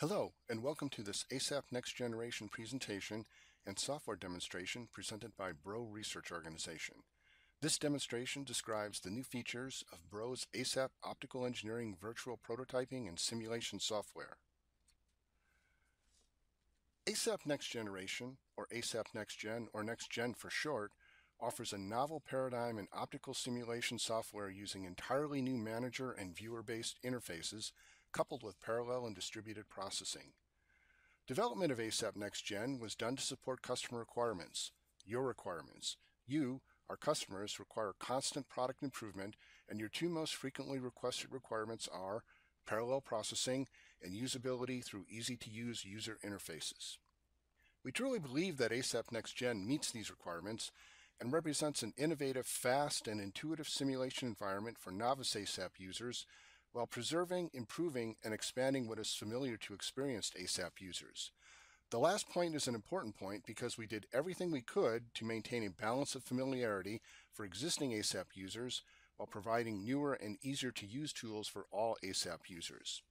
Hello, and welcome to this ASAP Next Generation presentation and software demonstration presented by BRO Research Organization. This demonstration describes the new features of BRO's ASAP Optical Engineering Virtual Prototyping and Simulation Software. ASAP Next Generation, or ASAP NextGen, or NextGen for short, offers a novel paradigm in optical simulation software using entirely new manager and viewer-based interfaces coupled with parallel and distributed processing. Development of ASAP NextGen was done to support customer requirements, your requirements. You, our customers, require constant product improvement, and your two most frequently requested requirements are parallel processing and usability through easy-to-use user interfaces. We truly believe that ASAP NextGen meets these requirements and represents an innovative, fast, and intuitive simulation environment for novice ASAP users while preserving, improving, and expanding what is familiar to experienced ASAP users. The last point is an important point because we did everything we could to maintain a balance of familiarity for existing ASAP users while providing newer and easier to use tools for all ASAP users.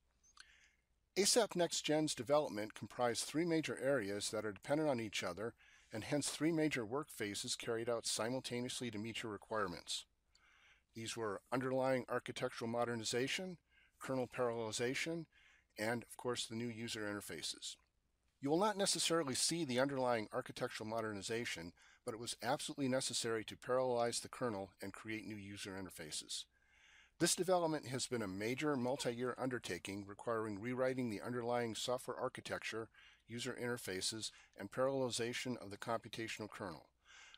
ASAP NextGen's development comprised three major areas that are dependent on each other, and hence three major work phases carried out simultaneously to meet your requirements. These were underlying architectural modernization, kernel parallelization, and of course the new user interfaces. You will not necessarily see the underlying architectural modernization, but it was absolutely necessary to parallelize the kernel and create new user interfaces. This development has been a major multi-year undertaking requiring rewriting the underlying software architecture, user interfaces, and parallelization of the computational kernel.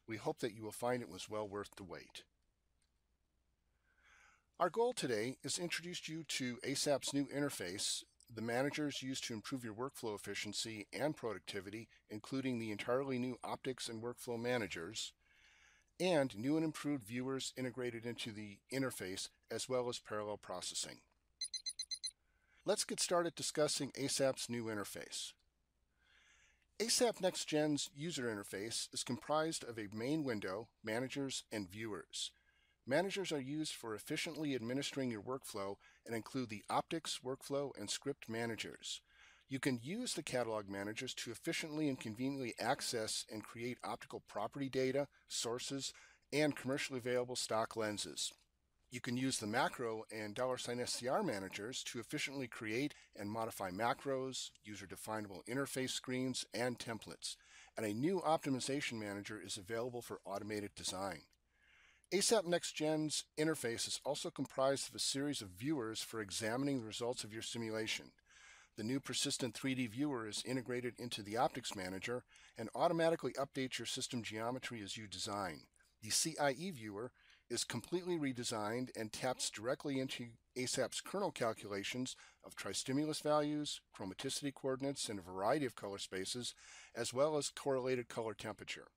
We hope that you will find it was well worth the wait. Our goal today is to introduce you to ASAP's new interface, the managers used to improve your workflow efficiency and productivity, including the entirely new optics and workflow managers, and new and improved viewers integrated into the interface, as well as parallel processing. Let's get started discussing ASAP's new interface. ASAP NextGen's user interface is comprised of a main window, managers, and viewers. Managers are used for efficiently administering your workflow and include the optics, workflow, and script managers. You can use the catalog managers to efficiently and conveniently access and create optical property data, sources, and commercially available stock lenses. You can use the macro and $SCR managers to efficiently create and modify macros, user-definable interface screens, and templates. And a new optimization manager is available for automated design. ASAP NextGen's interface is also comprised of a series of viewers for examining the results of your simulation. The new persistent 3D viewer is integrated into the Optics Manager and automatically updates your system geometry as you design. The CIE viewer is completely redesigned and taps directly into ASAP's kernel calculations of tristimulus values, chromaticity coordinates, and a variety of color spaces, as well as correlated color temperature.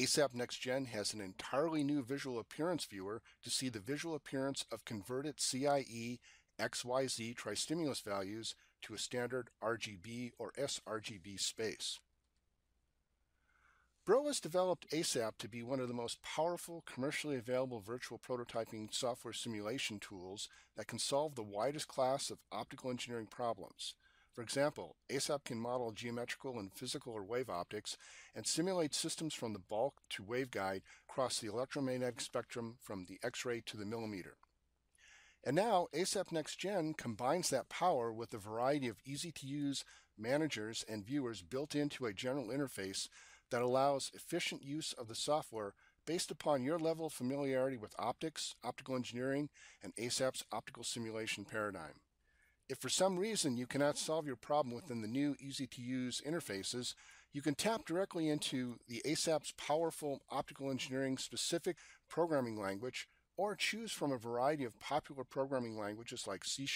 ASAP NextGen has an entirely new Visual Appearance Viewer to see the visual appearance of converted CIE XYZ tristimulus values to a standard RGB or sRGB space. BRO has developed ASAP to be one of the most powerful commercially available virtual prototyping software simulation tools that can solve the widest class of optical engineering problems. For example, ASAP can model geometrical and physical or wave optics and simulate systems from the bulk to waveguide across the electromagnetic spectrum from the X-ray to the millimeter. And now, ASAP NextGen combines that power with a variety of easy-to-use managers and viewers built into a general interface that allows efficient use of the software based upon your level of familiarity with optics, optical engineering, and ASAP's optical simulation paradigm. If for some reason you cannot solve your problem within the new easy-to-use interfaces, you can tap directly into the ASAP's powerful optical engineering-specific programming language, or choose from a variety of popular programming languages like C#,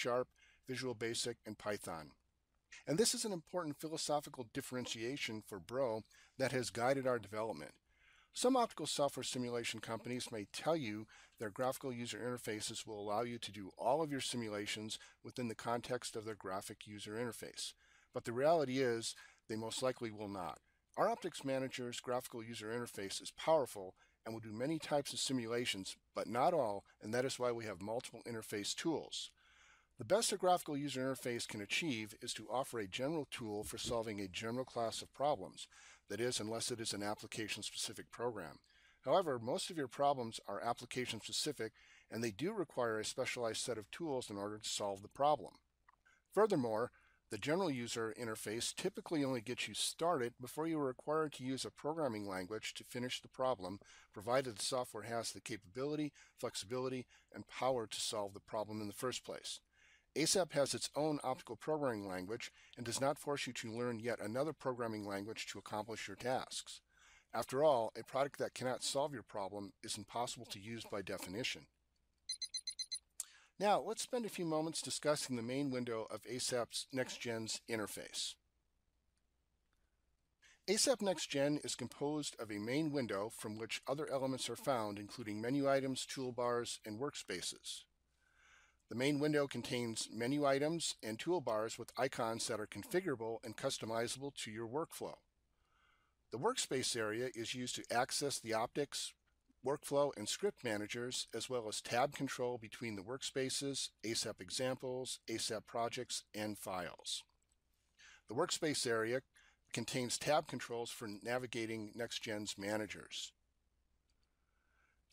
Visual Basic, and Python. And this is an important philosophical differentiation for BRO that has guided our development. Some optical software simulation companies may tell you their graphical user interfaces will allow you to do all of your simulations within the context of their graphic user interface. But the reality is, they most likely will not. Our Optics Manager's graphical user interface is powerful and will do many types of simulations, but not all, and that is why we have multiple interface tools. The best a graphical user interface can achieve is to offer a general tool for solving a general class of problems, that is, unless it is an application-specific program. However, most of your problems are application-specific, and they do require a specialized set of tools in order to solve the problem. Furthermore, the general user interface typically only gets you started before you are required to use a programming language to finish the problem, provided the software has the capability, flexibility, and power to solve the problem in the first place. ASAP has its own optical programming language and does not force you to learn yet another programming language to accomplish your tasks. After all, a product that cannot solve your problem is impossible to use by definition. Now, let's spend a few moments discussing the main window of ASAP's NextGen's interface. ASAP NextGen is composed of a main window from which other elements are found, including menu items, toolbars, and workspaces. The main window contains menu items and toolbars with icons that are configurable and customizable to your workflow. The workspace area is used to access the optics, workflow, and script managers, as well as tab control between the workspaces, ASAP examples, ASAP projects, and files. The workspace area contains tab controls for navigating NextGen's managers.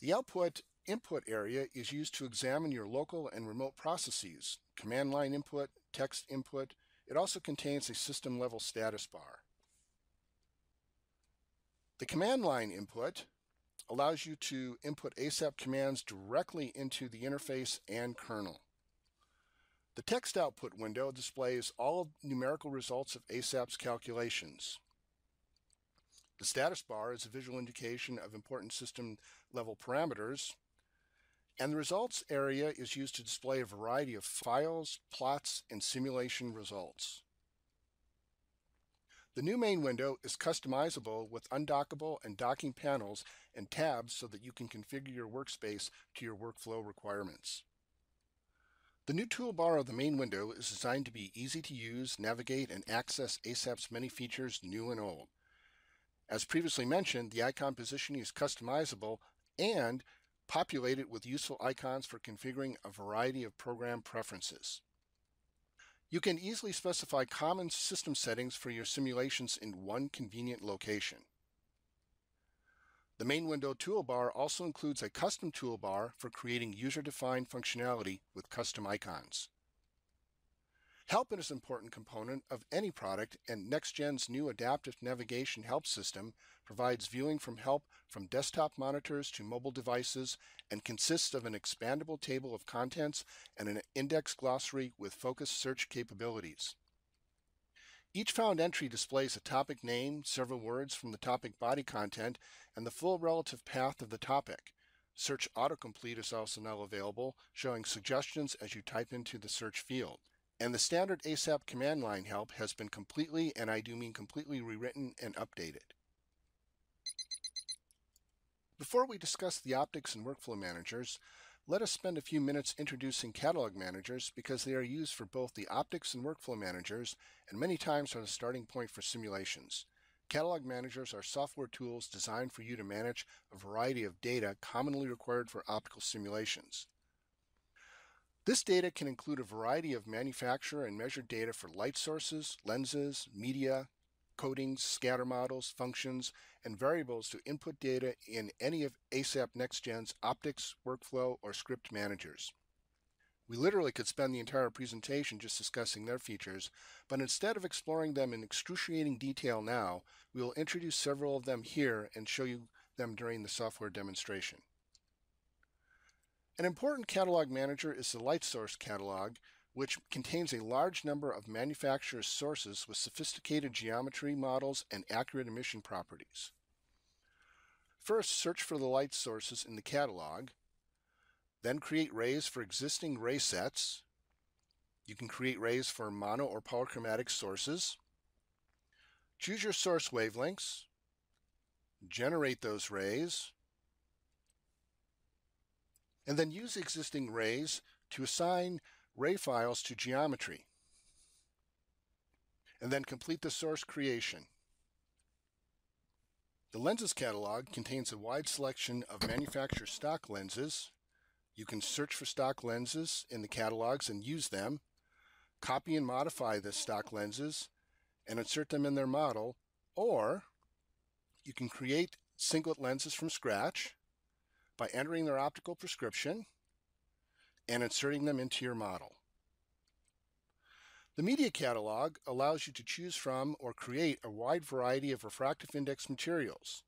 The Input area is used to examine your local and remote processes, command line input, text input. It also contains a system level status bar. The command line input allows you to input ASAP commands directly into the interface and kernel. The text output window displays all numerical results of ASAP's calculations. The status bar is a visual indication of important system level parameters. And the results area is used to display a variety of files, plots, and simulation results. The new main window is customizable with undockable and docking panels and tabs so that you can configure your workspace to your workflow requirements. The new toolbar of the main window is designed to be easy to use, navigate, and access ASAP's many features, new and old. As previously mentioned, the icon positioning is customizable and populated with useful icons for configuring a variety of program preferences. You can easily specify common system settings for your simulations in one convenient location. The main window toolbar also includes a custom toolbar for creating user-defined functionality with custom icons. Help is an important component of any product, and NextGen's new adaptive navigation help system provides viewing from help from desktop monitors to mobile devices and consists of an expandable table of contents and an index glossary with focused search capabilities. Each found entry displays a topic name, several words from the topic body content, and the full relative path of the topic. Search autocomplete is also now available, showing suggestions as you type into the search field. And the standard ASAP command line help has been completely, and I do mean completely, rewritten and updated. Before we discuss the optics and workflow managers, let us spend a few minutes introducing catalog managers because they are used for both the optics and workflow managers and many times are the starting point for simulations. Catalog managers are software tools designed for you to manage a variety of data commonly required for optical simulations. This data can include a variety of manufacturer and measured data for light sources, lenses, media, coatings, scatter models, functions, and variables to input data in any of ASAP NextGen's optics, workflow, or script managers. We literally could spend the entire presentation just discussing their features, but instead of exploring them in excruciating detail now, we will introduce several of them here and show you them during the software demonstration. An important catalog manager is the light source catalog, which contains a large number of manufacturers' sources with sophisticated geometry models and accurate emission properties. First, search for the light sources in the catalog, then create rays for existing ray sets. You can create rays for mono or polychromatic sources. Choose your source wavelengths, generate those rays, and then use existing rays to assign ray files to geometry. And then complete the source creation. The lenses catalog contains a wide selection of manufacturer stock lenses, You can search for stock lenses in the catalogs and use them, copy and modify the stock lenses and insert them in their model, or you can create singlet lenses from scratch by entering their optical prescription and inserting them into your model. The media catalog allows you to choose from or create a wide variety of refractive index materials.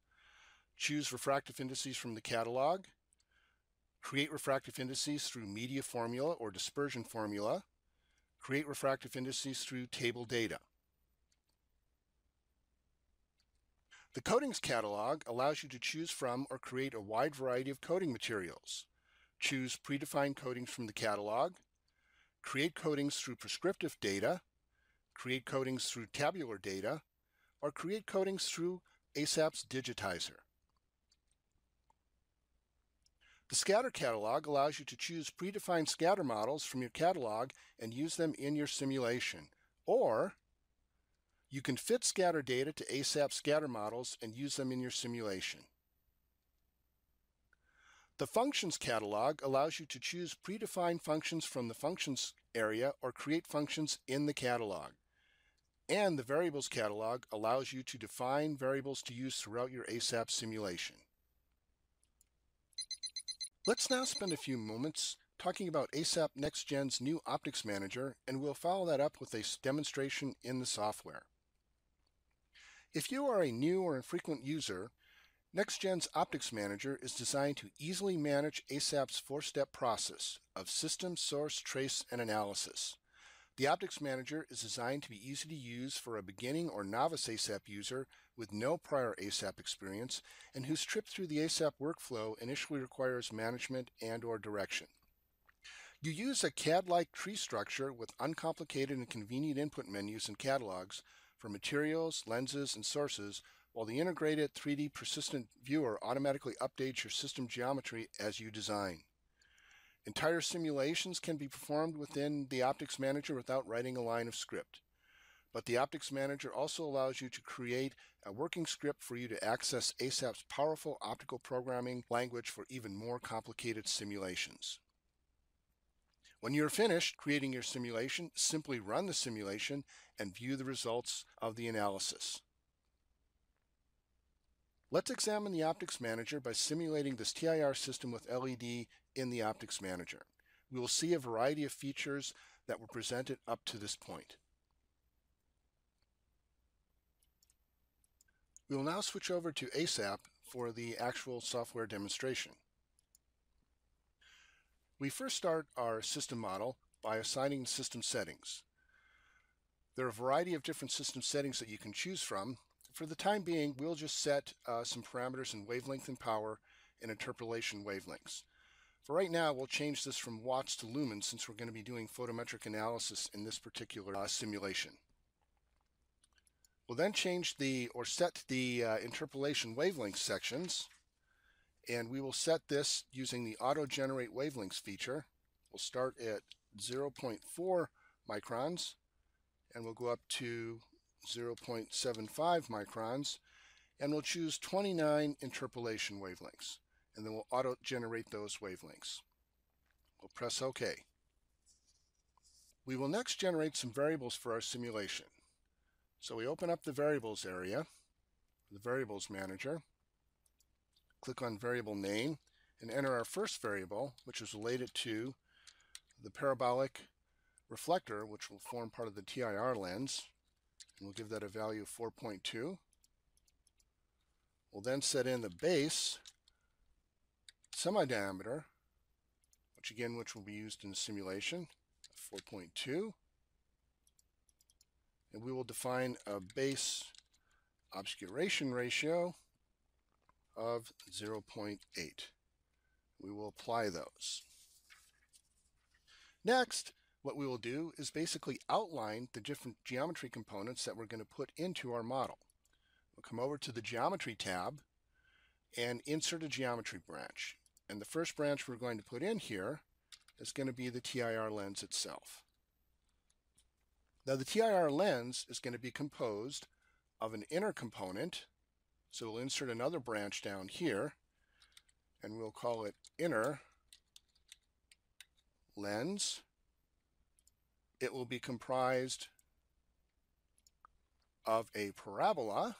Choose refractive indices from the catalog, create refractive indices through media formula or dispersion formula, create refractive indices through table data. The coatings catalog allows you to choose from or create a wide variety of coating materials. Choose predefined coatings from the catalog, create coatings through prescriptive data, create coatings through tabular data, or create coatings through ASAP's digitizer. The scatter catalog allows you to choose predefined scatter models from your catalog and use them in your simulation, or you can fit scatter data to ASAP scatter models and use them in your simulation. The functions catalog allows you to choose predefined functions from the functions area or create functions in the catalog. And the variables catalog allows you to define variables to use throughout your ASAP simulation. Let's now spend a few moments talking about ASAP NextGen's new Optics Manager, and we'll follow that up with a demonstration in the software. If you are a new or infrequent user, NextGen's Optics Manager is designed to easily manage ASAP's four-step process of system, source, trace, and analysis. The Optics Manager is designed to be easy to use for a beginning or novice ASAP user with no prior ASAP experience and whose trip through the ASAP workflow initially requires management and/or direction. You use a CAD-like tree structure with uncomplicated and convenient input menus and catalogs for materials, lenses, and sources, while the integrated 3D persistent viewer automatically updates your system geometry as you design. Entire simulations can be performed within the Optics Manager without writing a line of script. But the Optics Manager also allows you to create a working script for you to access ASAP's powerful optical programming language for even more complicated simulations. When you're finished creating your simulation, simply run the simulation and view the results of the analysis. Let's examine the Optics Manager by simulating this TIR system with LED in the Optics Manager. We will see a variety of features that were presented up to this point. We will now switch over to ASAP for the actual software demonstration. We first start our system model by assigning system settings. There are a variety of different system settings that you can choose from. For the time being, we'll just set some parameters in wavelength and power and interpolation wavelengths. For right now, we'll change this from watts to lumens since we're going to be doing photometric analysis in this particular simulation. We'll then change set the interpolation wavelength sections, and we will set this using the auto-generate wavelengths feature. We'll start at 0.4 microns, and we'll go up to 0.75 microns, and we'll choose 29 interpolation wavelengths, and then we'll auto-generate those wavelengths. We'll press OK. We will next generate some variables for our simulation. So we open up the variables area, the variables manager, click on variable name, and enter our first variable, which is related to the parabolic reflector, which will form part of the TIR lens. And we'll give that a value of 4.2. We'll then set in the base semi-diameter, which will be used in the simulation, 4.2. And we will define a base obscuration ratio of 0.8. We will apply those. Next, what we will do is basically outline the different geometry components that we're going to put into our model. We'll come over to the Geometry tab and insert a geometry branch. And the first branch we're going to put in here is going to be the TIR lens itself. Now the TIR lens is going to be composed of an inner component, so we'll insert another branch down here, and we'll call it Inner lens. It will be comprised of a parabola,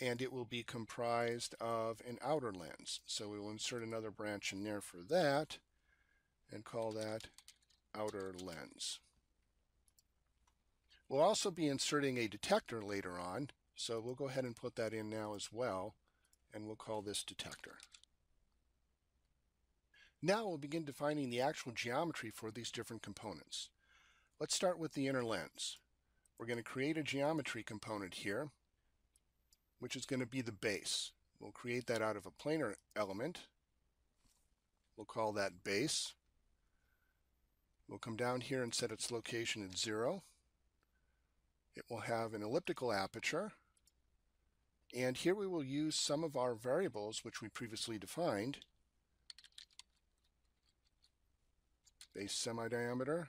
and it will be comprised of an outer lens. So we will insert another branch in there for that and call that outer lens. We'll also be inserting a detector later on, so we'll go ahead and put that in now as well, and we'll call this detector. Now we'll begin defining the actual geometry for these different components. Let's start with the inner lens. We're going to create a geometry component here, which is going to be the base. We'll create that out of a planar element. We'll call that base. We'll come down here and set its location at 0. It will have an elliptical aperture. And here we will use some of our variables which we previously defined. Base semi-diameter,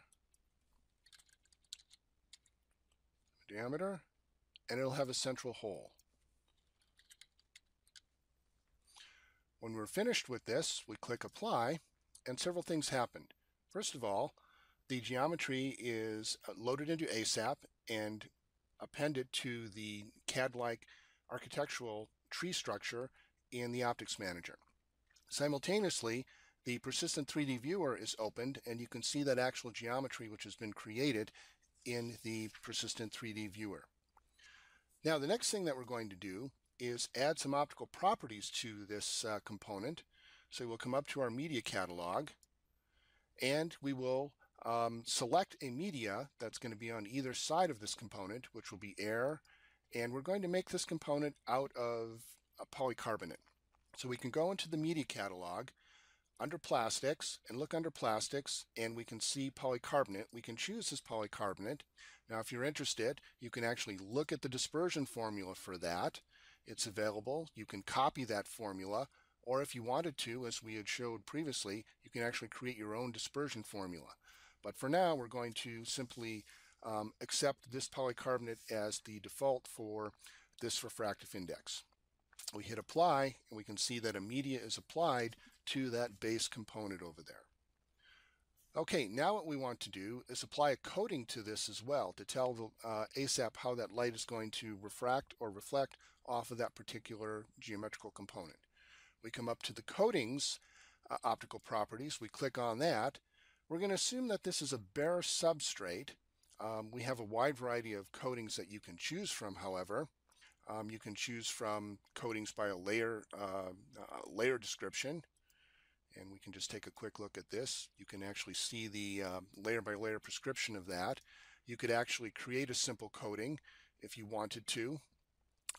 diameter, and it'll have a central hole. When we're finished with this, we click apply, and several things happened. First of all, the geometry is loaded into ASAP and appended to the CAD-like architectural tree structure in the Optics Manager. Simultaneously, the persistent 3D viewer is opened, and you can see that actual geometry which has been created in the persistent 3D viewer. Now the next thing that we're going to do is add some optical properties to this component. So we'll come up to our media catalog, and we will select a media that's going to be on either side of this component, which will be air, and we're going to make this component out of polycarbonate. So we can go into the media catalog under plastics and look under plastics, and we can see polycarbonate. We can choose this polycarbonate. Now if you're interested, you can actually look at the dispersion formula for that. It's available. You can copy that formula, or if you wanted to, as we had showed previously, you can actually create your own dispersion formula. But for now, we're going to simply accept this polycarbonate as the default for this refractive index. We hit apply, and we can see that a media is applied to that base component over there. Okay, now what we want to do is apply a coating to this as well to tell the ASAP how that light is going to refract or reflect off of that particular geometrical component. We come up to the coatings optical properties, we click on that. We're going to assume that this is a bare substrate. We have a wide variety of coatings that you can choose from, however. You can choose from coatings by a layer, layer description. And we can just take a quick look at this. You can actually see the layer by layer prescription of that. You could actually create a simple coating if you wanted to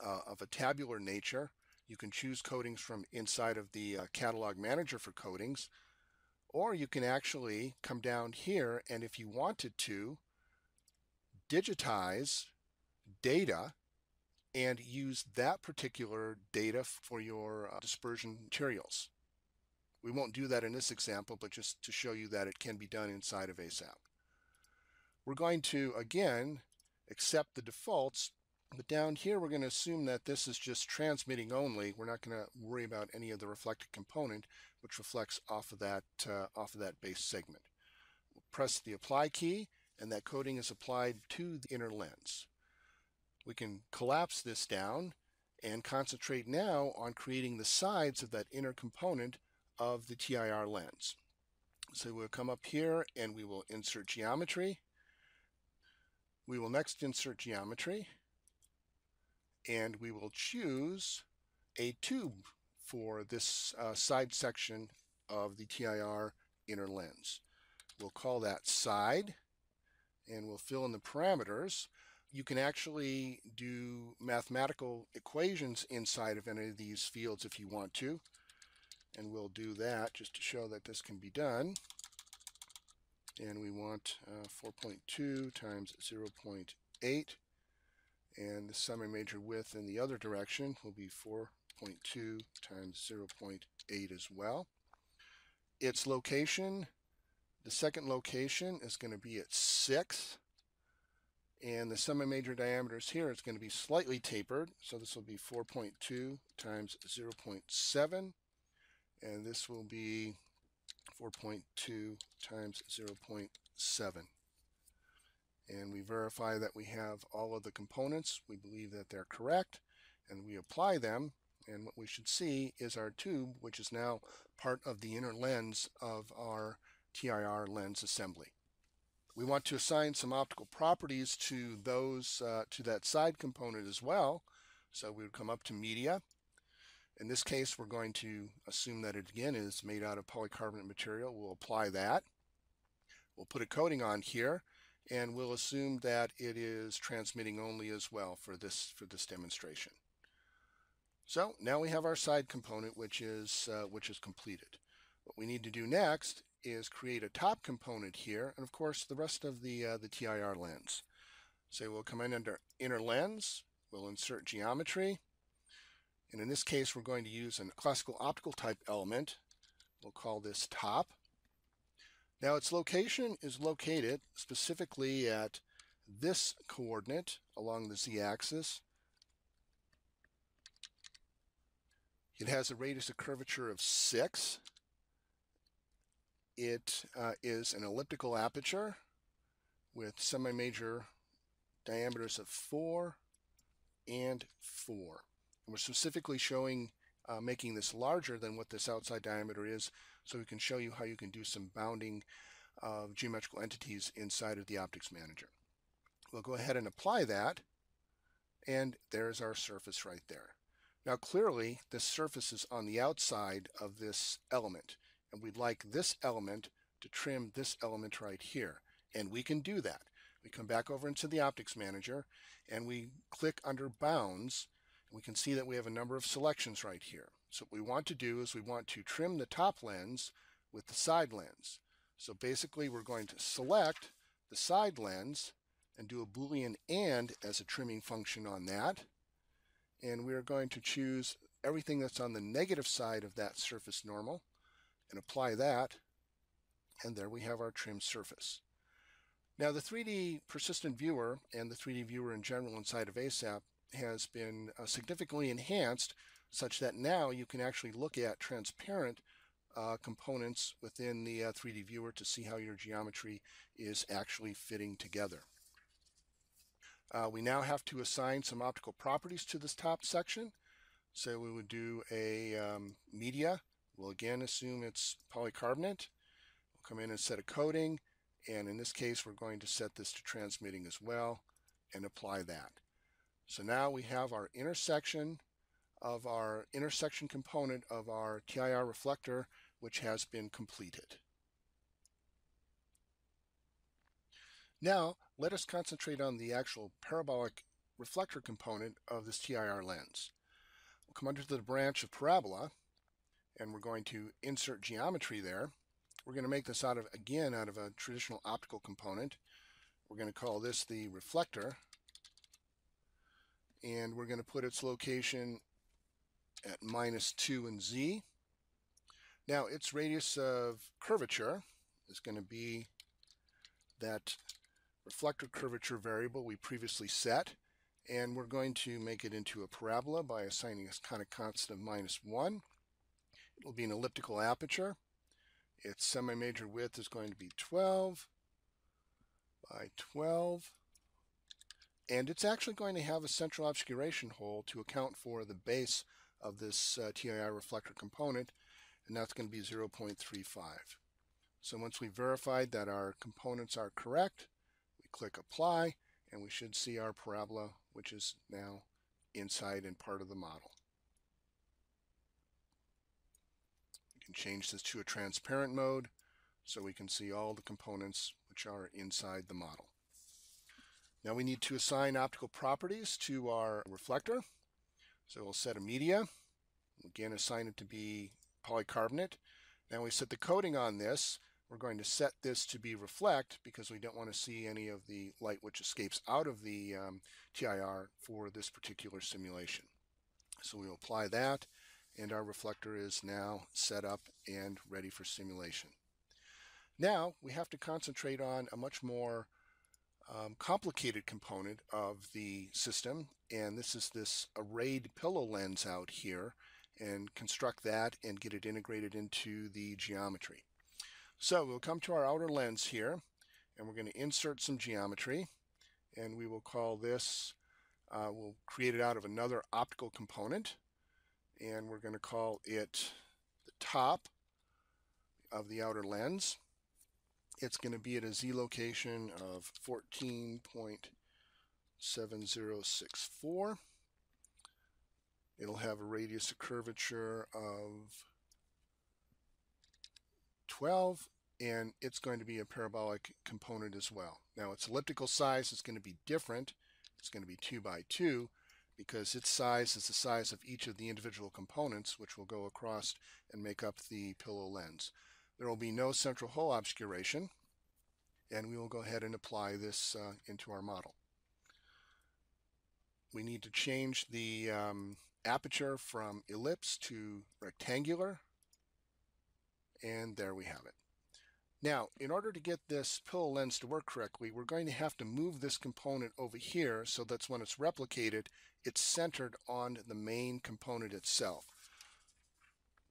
of a tabular nature. You can choose coatings from inside of the catalog manager for coatings, or you can actually come down here and if you wanted to digitize data and use that particular data for your dispersion materials. We won't do that in this example, but just to show you that it can be done inside of ASAP. We're going to, again, accept the defaults, but down here we're going to assume that this is just transmitting only. We're not going to worry about any of the reflected component, which reflects off of that base segment. We'll press the apply key, and that coating is applied to the inner lens. We can collapse this down and concentrate now on creating the sides of that inner component of the TIR lens. So we'll come up here and we will insert geometry. We will next insert geometry, and we will choose a tube for this side section of the TIR inner lens. We'll call that side, and we'll fill in the parameters. You can actually do mathematical equations inside of any of these fields if you want to. And we'll do that just to show that this can be done. And we want 4.2 times 0.8. And the semi major width in the other direction will be 4.2 times 0.8 as well. Its location, the second location is going to be at 6. And the semi major diameters here is going to be slightly tapered. So this will be 4.2 times 0.7. And this will be 4.2 times 0.7. And we verify that we have all of the components. We believe that they're correct, and we apply them. And what we should see is our tube, which is now part of the inner lens of our TIR lens assembly. We want to assign some optical properties to those to that side component as well. So we would come up to media. In this case, we're going to assume that it again is made out of polycarbonate material. We'll apply that. We'll put a coating on here, and we'll assume that it is transmitting only as well for this demonstration. So now we have our side component, which is completed. What we need to do next is create a top component here, and of course the rest of the TIR lens. So we'll come in under inner lens, we'll insert geometry, and in this case we're going to use a classical optical type element. We'll call this top. Now its location is located specifically at this coordinate along the z-axis. It has a radius of curvature of 6. It is an elliptical aperture with semi-major diameters of 4 and 4. And we're specifically showing making this larger than what this outside diameter is, so we can show you how you can do some bounding of geometrical entities inside of the Optics Manager. We'll go ahead and apply that, and there's our surface right there. Now clearly this surface is on the outside of this element, and we'd like this element to trim this element right here, and we can do that. We come back over into the Optics Manager, and we click under Bounds. We can see that we have a number of selections right here. So what we want to do is we want to trim the top lens with the side lens. So basically we're going to select the side lens and do a Boolean AND as a trimming function on that. And we're going to choose everything that's on the negative side of that surface normal and apply that. And there we have our trimmed surface. Now the 3D persistent viewer and the 3D viewer in general inside of ASAP has been significantly enhanced, such that now you can actually look at transparent components within the 3D viewer to see how your geometry is actually fitting together. We now have to assign some optical properties to this top section. So we would do a media. We'll again assume it's polycarbonate. We'll come in and set a coating. And in this case, we're going to set this to transmitting as well and apply that. So now we have our intersection of our intersection component of our TIR reflector, which has been completed. Now let us concentrate on the actual parabolic reflector component of this TIR lens. We'll come under the branch of parabola, and we're going to insert geometry there. We're going to make this out of a traditional optical component. We're going to call this the reflector, and we're going to put its location at -2 in Z. Now its radius of curvature is going to be that reflector curvature variable we previously set, and we're going to make it into a parabola by assigning a conic constant of -1. It will be an elliptical aperture. Its semi-major width is going to be 12 by 12. And it's actually going to have a central obscuration hole to account for the base of this TIR reflector component, and that's going to be 0.35. So once we've verified that our components are correct, we click Apply, and we should see our parabola, which is now inside and part of the model. We can change this to a transparent mode so we can see all the components which are inside the model. Now we need to assign optical properties to our reflector. So we'll set a media. Again, assign it to be polycarbonate. Now we set the coating on this. We're going to set this to be reflect because we don't want to see any of the light which escapes out of the TIR for this particular simulation. So we'll apply that, and our reflector is now set up and ready for simulation. Now we have to concentrate on a much more complicated component of the system, and this is this arrayed pillow lens out here, and construct that and get it integrated into the geometry. So we'll come to our outer lens here, and we're going to insert some geometry, and we will call this, we'll create it out of another optical component, and we're going to call it the top of the outer lens. It's going to be at a Z location of 14.7064. It'll have a radius of curvature of 12, and it's going to be a parabolic component as well. Now, its elliptical size is going to be different. It's going to be 2 by 2 because its size is the size of each of the individual components, which will go across and make up the pillow lens. There will be no central hole obscuration, and we will go ahead and apply this into our model. We need to change the aperture from ellipse to rectangular, and there we have it. Now, in order to get this pillow lens to work correctly, we're going to have to move this component over here so that when it's replicated, it's centered on the main component itself.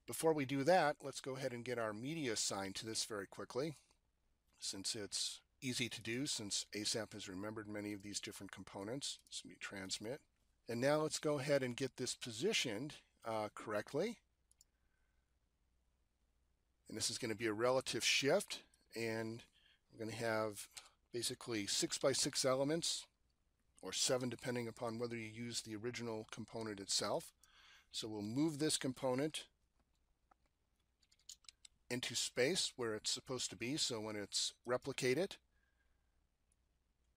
Before we do that, let's go ahead and get our media assigned to this very quickly, since it's easy to do, since ASAP has remembered many of these different components. So we transmit. And now let's go ahead and get this positioned correctly. And this is going to be a relative shift, and we're going to have basically 6 by 6 elements, or 7 depending upon whether you use the original component itself. So we'll move this component into space where it's supposed to be, so when it's replicated,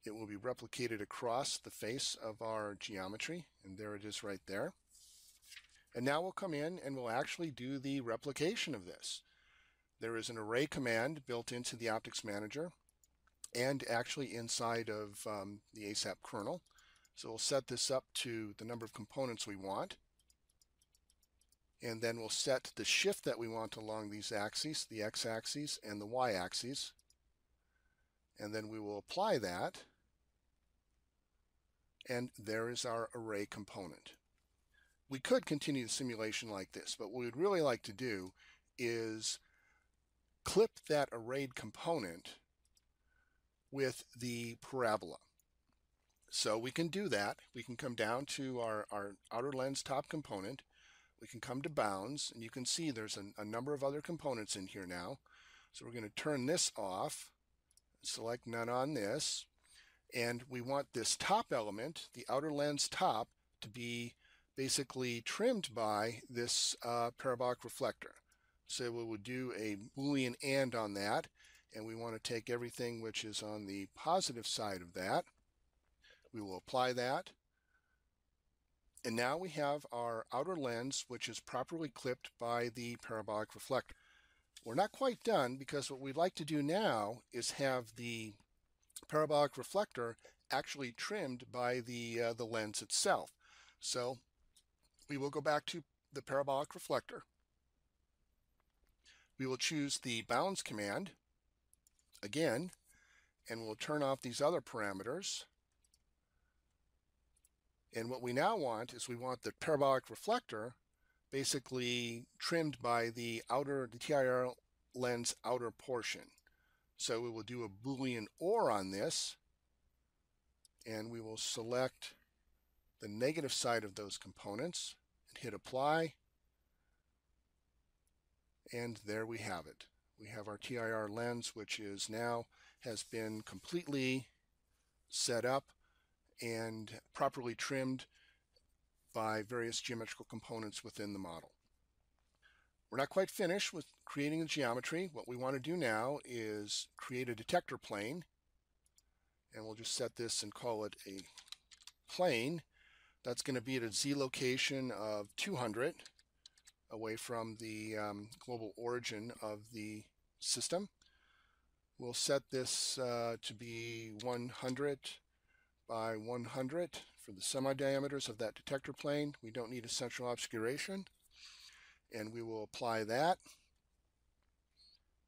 it will be replicated across the face of our geometry, and there it is right there. And now we'll come in and we'll actually do the replication of this. There is an array command built into the Optics Manager and actually inside of the ASAP kernel. So we'll set this up to the number of components we want. And then we'll set the shift that we want along these axes, the x-axis and the y-axis. And then we will apply that. And there is our array component. We could continue the simulation like this, but what we'd really like to do is clip that arrayed component with the parabola. So we can do that. We can come down to our outer lens top component. We can come to bounds, and you can see there's a number of other components in here now. So we're going to turn this off, select none on this, and we want this top element, the outer lens top, to be basically trimmed by this parabolic reflector. So we will do a Boolean AND on that, and we want to take everything which is on the positive side of that. We will apply that. And now we have our outer lens, which is properly clipped by the parabolic reflector. We're not quite done, because what we'd like to do now is have the parabolic reflector actually trimmed by the lens itself. So we will go back to the parabolic reflector. We will choose the bounds command again, and we'll turn off these other parameters. And what we now want is we want the parabolic reflector basically trimmed by the outer, the TIR lens outer portion. So we will do a Boolean OR on this, and we will select the negative side of those components and hit apply. And there we have it. We have our TIR lens, which is now has been completely set up and properly trimmed by various geometrical components within the model. We're not quite finished with creating the geometry. What we want to do now is create a detector plane, and we'll just set this and call it a plane. That's going to be at a Z location of 200. Away from the global origin of the system. We'll set this to be 100 by 100 for the semi-diameters of that detector plane. We don't need a central obscuration, and we will apply that,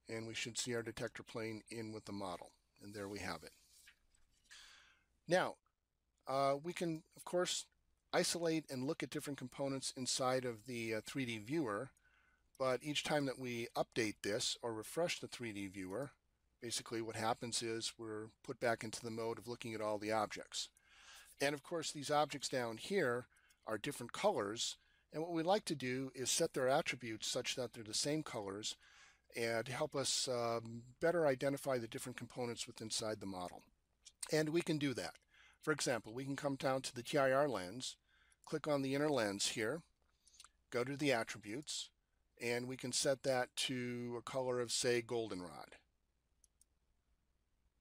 and we should see our detector plane in with the model, and there we have it. Now, we can, of course, isolate and look at different components inside of the 3D viewer, But each time that we update this or refresh the 3D viewer, basically what happens is we're put back into the mode of looking at all the objects. And of course, these objects down here are different colors. And what we like to do is set their attributes such that they're the same colors and help us better identify the different components within inside the model. And we can do that. For example, we can come down to the TIR lens, click on the inner lens here, go to the attributes, and we can set that to a color of, say, goldenrod.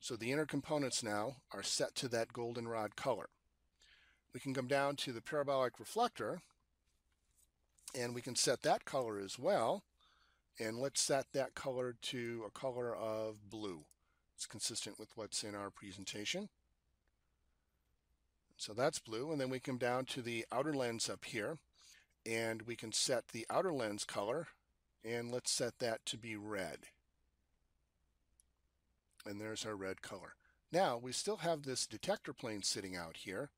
So the inner components now are set to that goldenrod color. We can come down to the parabolic reflector, and we can set that color as well. And let's set that color to a color of blue. It's consistent with what's in our presentation. So that's blue. And then we come down to the outer lens up here, and we can set the outer lens color, and let's set that to be red. And there's our red color. Now we still have this detector plane sitting out here,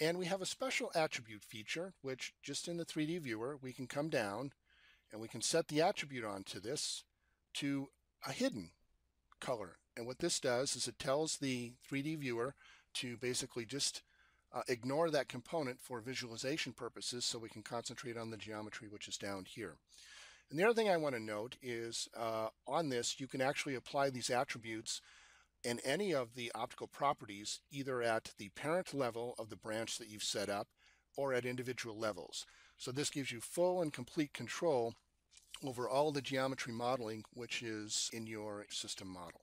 and we have a special attribute feature, which just in the 3D viewer, we can come down and we can set the attribute onto this to a hidden color. And what this does is it tells the 3D viewer to basically just ignore that component for visualization purposes so we can concentrate on the geometry, which is down here. And the other thing I want to note is on this, you can actually apply these attributes and any of the optical properties either at the parent level of the branch that you've set up or at individual levels. So this gives you full and complete control over all the geometry modeling which is in your system model.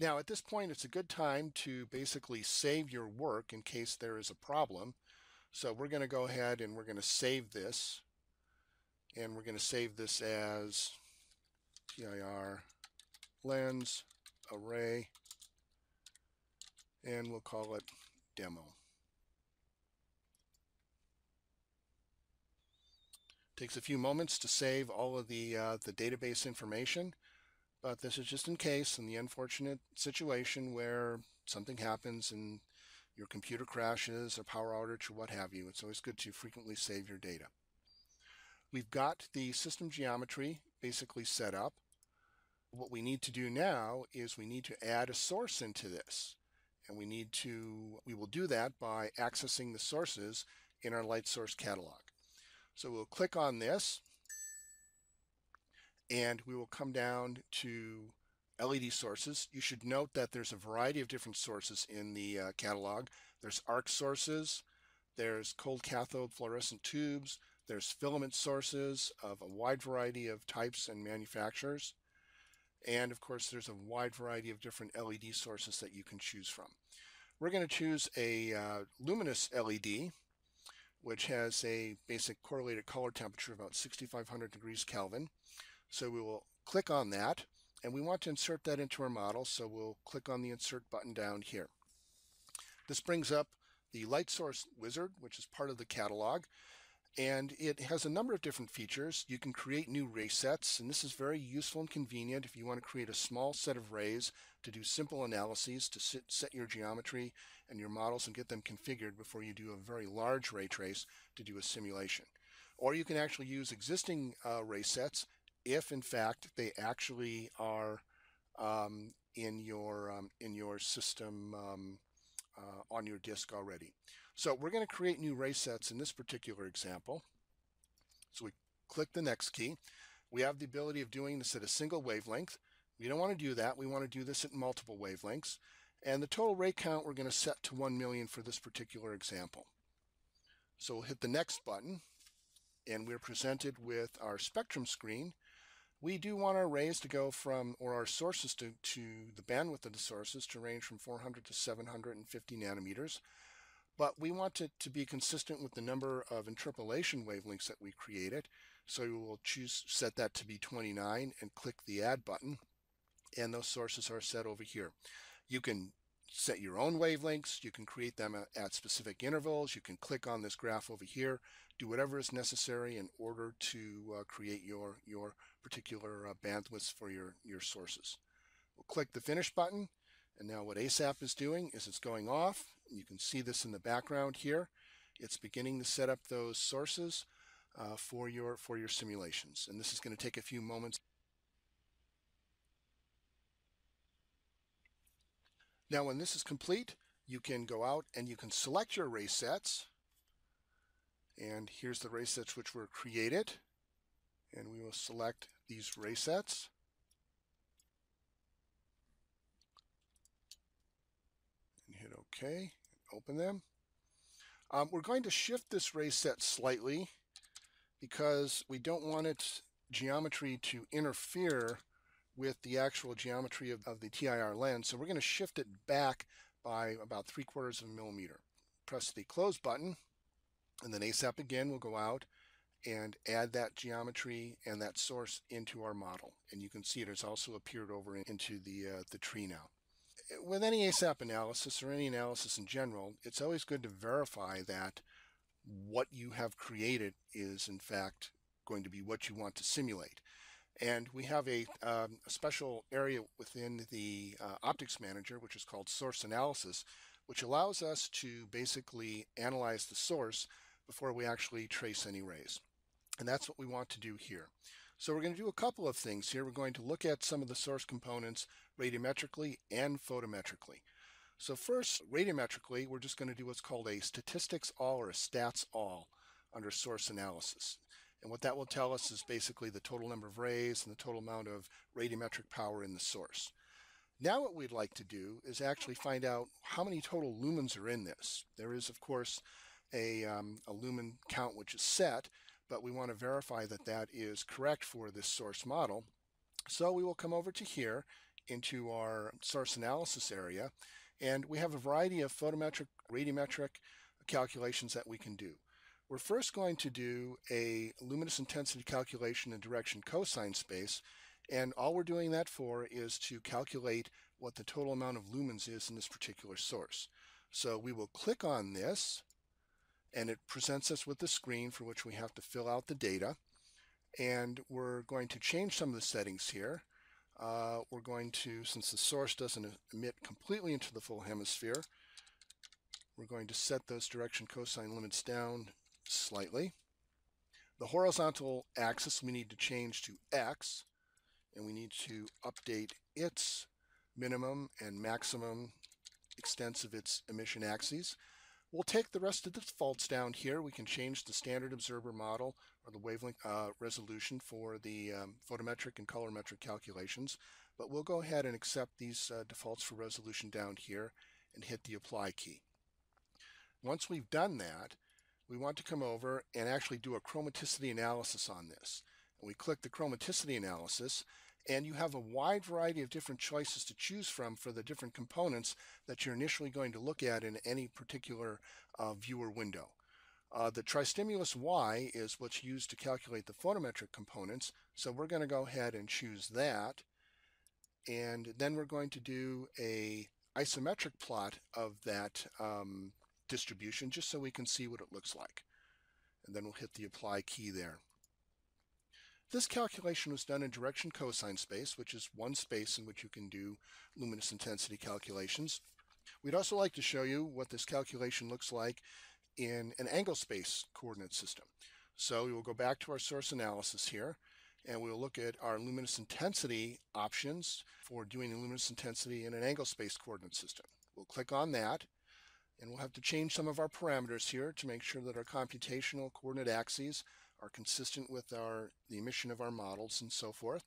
Now at this point it's a good time to basically save your work in case there is a problem. So we're going to go ahead and we're going to save this, and we're going to save this as TIR lens array, and we'll call it demo. Takes a few moments to save all of the database information, but this is just in case, in the unfortunate situation where something happens and your computer crashes or power outage or what have you. It's always good to frequently save your data. We've got the system geometry basically set up. What we need to do now is we need to add a source into this, and we will do that by accessing the sources in our light source catalog. So we'll click on this, and we will come down to LED sources. You should note that there's a variety of different sources in the catalog. There's arc sources, there's cold cathode fluorescent tubes, there's filament sources of a wide variety of types and manufacturers. And of course, there's a wide variety of different LED sources that you can choose from. We're going to choose a luminous LED, which has a basic correlated color temperature of about 6,500 degrees Kelvin. So we will click on that, and we want to insert that into our model. So we'll click on the insert button down here. This brings up the light source wizard, which is part of the catalog. And it has a number of different features. You can create new ray sets, and this is very useful and convenient if you want to create a small set of rays to do simple analyses, to set your geometry and your models and get them configured before you do a very large ray trace to do a simulation. Or you can actually use existing ray sets if, in fact, they actually are in your system on your disk already. So we're going to create new ray sets in this particular example. So we click the next key. We have the ability of doing this at a single wavelength. We don't want to do that. We want to do this at multiple wavelengths. And the total ray count we're going to set to 1 million for this particular example. So we'll hit the next button, and we're presented with our spectrum screen. We do want our rays to go from, or our sources to the bandwidth of the sources to range from 400 to 750 nanometers. But we want it to be consistent with the number of interpolation wavelengths that we created. So we will choose, set that to be 29 and click the Add button. And those sources are set over here. You can set your own wavelengths. You can create them at specific intervals. You can click on this graph over here. Do whatever is necessary in order to create your particular bandwidths for your sources. We'll click the Finish button. And now what ASAP is doing is it's going off. You can see this in the background here. It's beginning to set up those sources. for your simulations. And this is going to take a few moments. Now, when this is complete, you can go out and you can select your ray sets. And here's the ray sets which were created. And we will select these ray sets. And hit OK and open them. We're going to shift this ray set slightly because we don't want its geometry to interfere with the actual geometry of the TIR lens. So we're going to shift it back by about 3/4 of a millimeter. Press the close button, and then ASAP again will go out and add that geometry and that source into our model. And you can see it has also appeared over into the tree now. With any ASAP analysis or any analysis in general, it's always good to verify that what you have created is in fact going to be what you want to simulate. And we have a special area within the Optics Manager, which is called Source Analysis, which allows us to basically analyze the source before we actually trace any rays. And that's what we want to do here. So we're going to do a couple of things here. We're going to look at some of the source components radiometrically and photometrically. So first, radiometrically, we're just going to do what's called a statistics all or a stats all under source analysis. And what that will tell us is basically the total number of rays and the total amount of radiometric power in the source. Now what we'd like to do is actually find out how many total lumens are in this. There is, of course, a lumen count which is set, but we want to verify that that is correct for this source model. So we will come over to here into our source analysis area, and we have a variety of photometric, radiometric calculations that we can do. We're first going to do a luminous intensity calculation in direction cosine space, and all we're doing that for is to calculate what the total amount of lumens is in this particular source. So we will click on this, and it presents us with the screen for which we have to fill out the data. And we're going to change some of the settings here. We're going to, since the source doesn't emit completely into the full hemisphere, we're going to set those direction cosine limits down slightly. The horizontal axis we need to change to X, and we need to update its minimum and maximum extents of its emission axes. We'll take the rest of the defaults down here. We can change the standard observer model or the wavelength resolution for the photometric and colorimetric calculations, but we'll go ahead and accept these defaults for resolution down here and hit the apply key. Once we've done that, we want to come over and actually do a chromaticity analysis on this. And we click the chromaticity analysis, and you have a wide variety of different choices to choose from for the different components that you're initially going to look at in any particular viewer window. The tristimulus Y is what's used to calculate the photometric components, so we're going to go ahead and choose that. And then we're going to do an isometric plot of that distribution just so we can see what it looks like. And then we'll hit the apply key there. This calculation was done in direction cosine space, which is one space in which you can do luminous intensity calculations. We'd also like to show you what this calculation looks like in an angle space coordinate system. So we will go back to our source analysis here, and we'll look at our luminous intensity options for doing the luminous intensity in an angle space coordinate system. We'll click on that, and we'll have to change some of our parameters here to make sure that our computational coordinate axes are consistent with the emission of our models and so forth.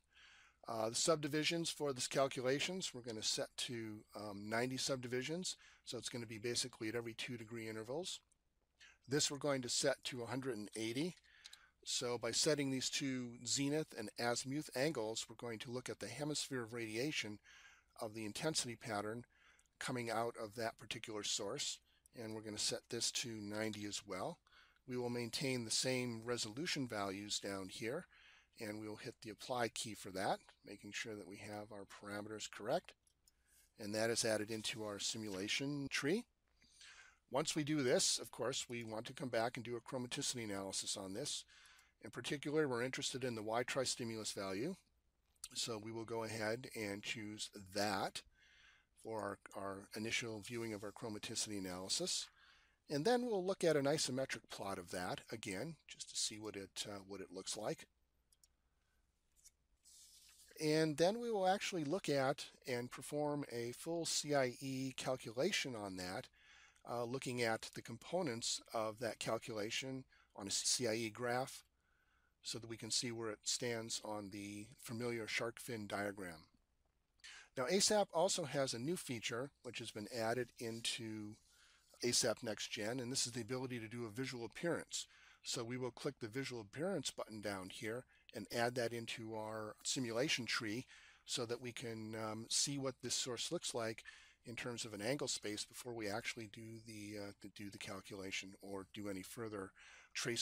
The subdivisions for this calculations, we're going to set to 90 subdivisions. So it's going to be basically at every 2 degree intervals. This we're going to set to 180. So by setting these two zenith and azimuth angles, we're going to look at the hemisphere of radiation of the intensity pattern coming out of that particular source. And we're going to set this to 90 as well. We will maintain the same resolution values down here, and we will hit the apply key for that, making sure that we have our parameters correct. And that is added into our simulation tree. Once we do this, of course, we want to come back and do a chromaticity analysis on this. In particular, we're interested in the Y tristimulus value. So we will go ahead and choose that for our initial viewing of our chromaticity analysis. And then we'll look at an isometric plot of that again, just to see what it looks like. And then we will actually look at and perform a full CIE calculation on that, looking at the components of that calculation on a CIE graph so that we can see where it stands on the familiar shark fin diagram. Now, ASAP also has a new feature which has been added into ASAP NextGen, and this is the ability to do a visual appearance. So we will click the visual appearance button down here and add that into our simulation tree so that we can see what this source looks like in terms of an angle space before we actually do the calculation or do any further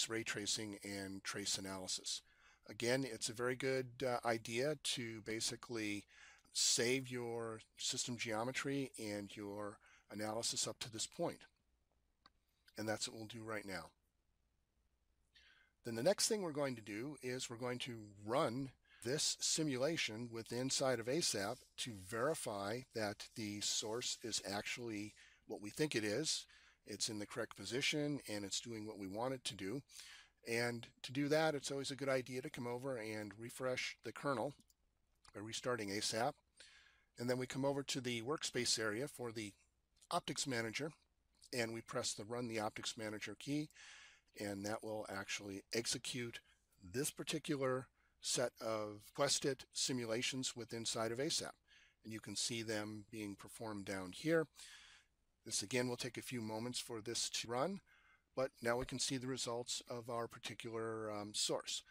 ray tracing and trace analysis. Again, it's a very good idea to basically save your system geometry and your analysis up to this point. And that's what we'll do right now. Then the next thing we're going to do is we're going to run this simulation with inside of ASAP to verify that the source is actually what we think it is. It's in the correct position and it's doing what we want it to do. And to do that, it's always a good idea to come over and refresh the kernel by restarting ASAP. And then we come over to the workspace area for the Optics Manager and we press the Run the Optics Manager key, and that will actually execute this particular set of Questit simulations with inside of ASAP. And you can see them being performed down here. This again will take a few moments for this to run, but now we can see the results of our particular source.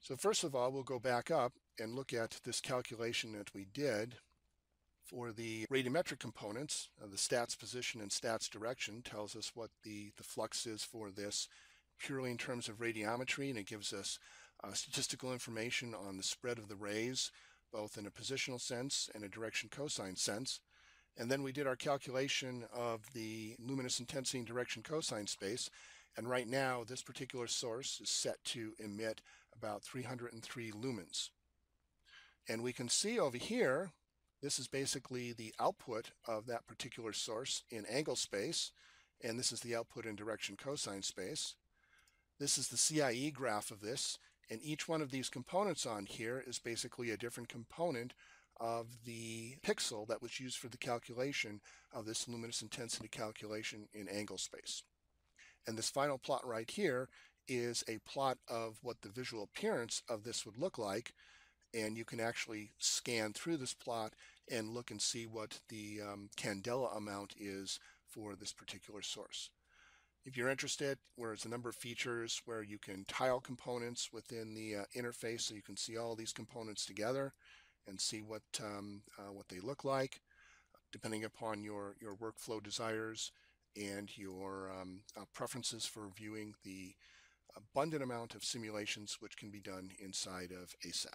So first of all, we'll go back up and look at this calculation that we did for the radiometric components. The stats position and stats direction tells us what the flux is for this purely in terms of radiometry, and it gives us statistical information on the spread of the rays, both in a positional sense and a direction cosine sense. And then we did our calculation of the luminous intensity and direction cosine space, and right now this particular source is set to emit about 303 lumens. And we can see over here, this is basically the output of that particular source in angle space, and this is the output in direction cosine space. This is the CIE graph of this, and each one of these components on here is basically a different component of the pixel that was used for the calculation of this luminous intensity calculation in angle space. And this final plot right here is a plot of what the visual appearance of this would look like, and you can actually scan through this plot and look and see what the candela amount is for this particular source. If you're interested, there's a number of features where you can tile components within the interface so you can see all these components together and see what they look like, depending upon your workflow desires and your preferences for viewing the abundant amount of simulations which can be done inside of ASAP.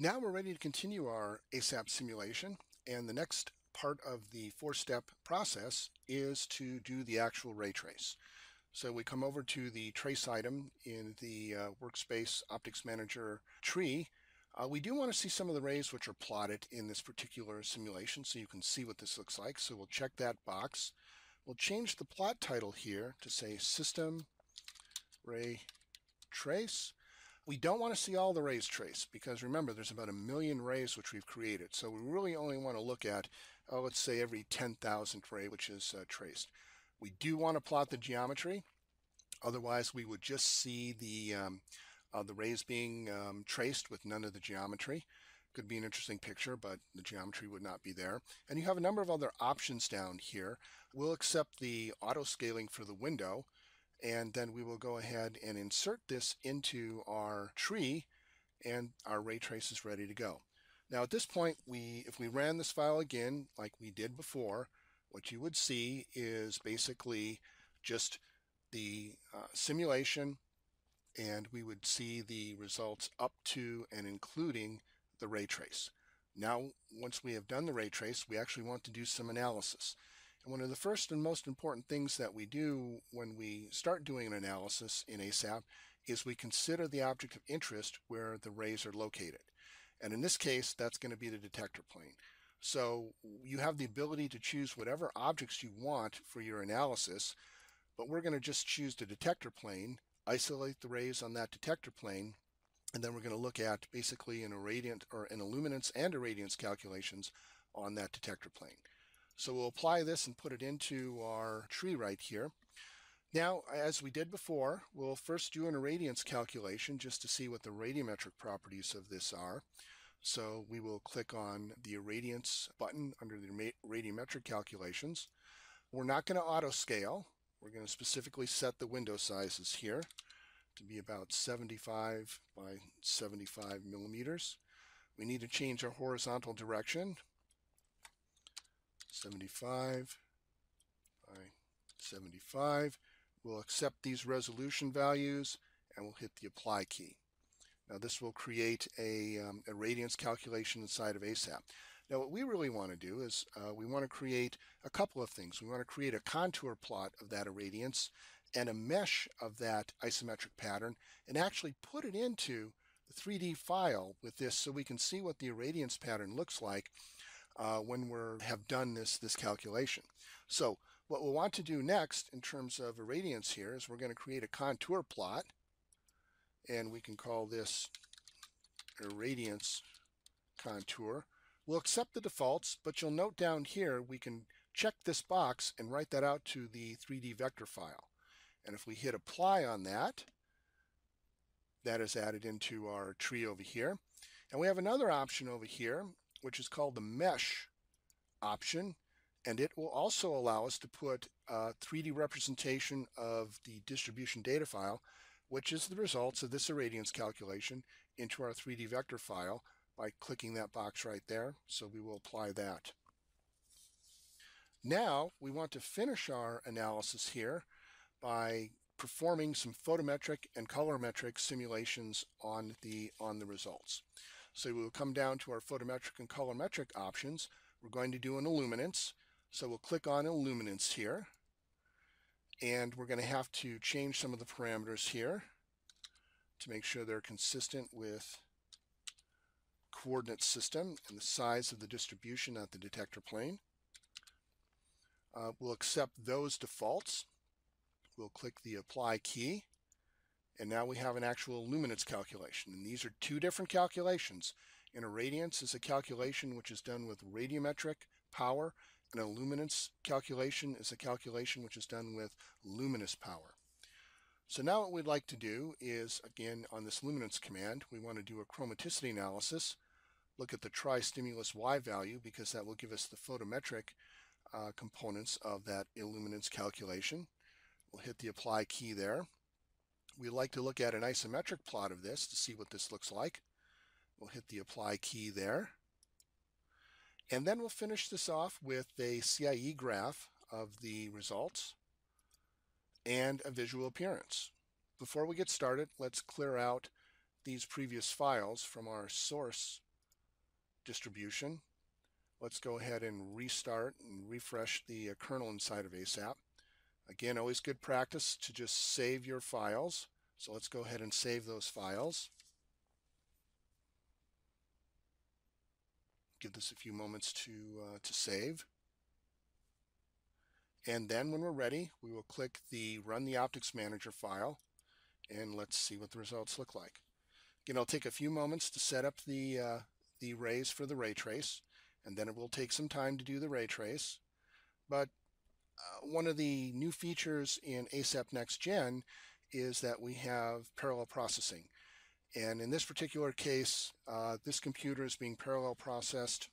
Now we're ready to continue our ASAP simulation, and the next part of the four-step process is to do the actual ray trace. So we come over to the trace item in the workspace Optics Manager tree. We do want to see some of the rays which are plotted in this particular simulation so you can see what this looks like. So we'll check that box. We'll change the plot title here to say System Ray Trace. We don't want to see all the rays traced because remember there's about 1 million rays which we've created. So we really only want to look at, oh, let's say every 10,000th ray which is traced. We do want to plot the geometry, otherwise we would just see the rays being traced with none of the geometry. Could be an interesting picture, but the geometry would not be there. And you have a number of other options down here. We'll accept the auto scaling for the window, and then we will go ahead and insert this into our tree, and our ray trace is ready to go. Now at this point, if we ran this file again like we did before, what you would see is basically just the simulation, and we would see the results up to and including the ray trace. Now, once we have done the ray trace, we actually want to do some analysis. And one of the first and most important things that we do when we start doing an analysis in ASAP is we consider the object of interest where the rays are located. And in this case, that's going to be the detector plane. So you have the ability to choose whatever objects you want for your analysis, but we're going to just choose the detector plane, isolate the rays on that detector plane, and then we're going to look at basically an irradiance or an illuminance and irradiance calculations on that detector plane. So we'll apply this and put it into our tree right here. Now, as we did before, we'll first do an irradiance calculation just to see what the radiometric properties of this are. So we will click on the irradiance button under the radiometric calculations. We're not going to auto scale. We're going to specifically set the window sizes here to be about 75 by 75 millimeters. We need to change our horizontal direction, 75 by 75. We'll accept these resolution values and we'll hit the apply key. Now this will create a irradiance calculation inside of ASAP. Now what we really want to do is we want to create a couple of things. We want to create a contour plot of that irradiance and a mesh of that isometric pattern and actually put it into the 3D file with this so we can see what the irradiance pattern looks like when we have done this calculation. So what we'll want to do next in terms of irradiance here is we're going to create a contour plot. And we can call this irradiance contour. We'll accept the defaults, but you'll note down here we can check this box and write that out to the 3D vector file. And if we hit apply on that, that is added into our tree over here. And we have another option over here, which is called the mesh option. And it will also allow us to put a 3D representation of the distribution data file, which is the results of this irradiance calculation, into our 3D vector file by clicking that box right there. So we will apply that. Now we want to finish our analysis here by performing some photometric and colorimetric simulations on the results. So we will come down to our photometric and colorimetric options. We're going to do an illuminance. So we'll click on illuminance here. And we're going to have to change some of the parameters here to make sure they're consistent with coordinate system and the size of the distribution at the detector plane. We'll accept those defaults. We'll click the apply key. And now we have an actual illuminance calculation. And these are two different calculations. An irradiance is a calculation which is done with radiometric power. An illuminance calculation is a calculation which is done with luminous power. So now what we'd like to do is, again, on this luminance command, we want to do a chromaticity analysis, look at the tri-stimulus Y value, because that will give us the photometric components of that illuminance calculation. We'll hit the apply key there. We'd like to look at an isometric plot of this to see what this looks like. We'll hit the apply key there. And then we'll finish this off with a CIE graph of the results and a visual appearance. Before we get started, let's clear out these previous files from our source distribution. Let's go ahead and restart and refresh the kernel inside of ASAP. Again, always good practice to just save your files. So let's go ahead and save those files. Give this a few moments to save. And then when we're ready, we will click the Run the Optics Manager file, and let's see what the results look like. Again, it'll take a few moments to set up the rays for the ray trace, and then it will take some time to do the ray trace. But one of the new features in ASAP NextGen is that we have parallel processing. And in this particular case, this computer is being parallel processed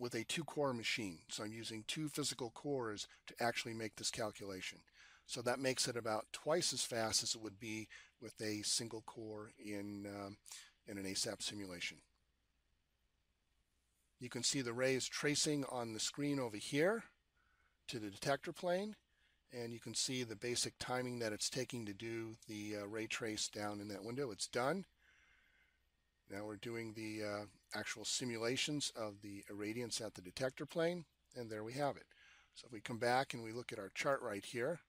with a 2-core machine. So I'm using 2 physical cores to actually make this calculation. So that makes it about twice as fast as it would be with a single core in an ASAP simulation. You can see the rays tracing on the screen over here to the detector plane. And you can see the basic timing that it's taking to do the ray trace down in that window. It's done. Now we're doing the actual simulations of the irradiance at the detector plane, and there we have it. So if we come back and we look at our chart right here,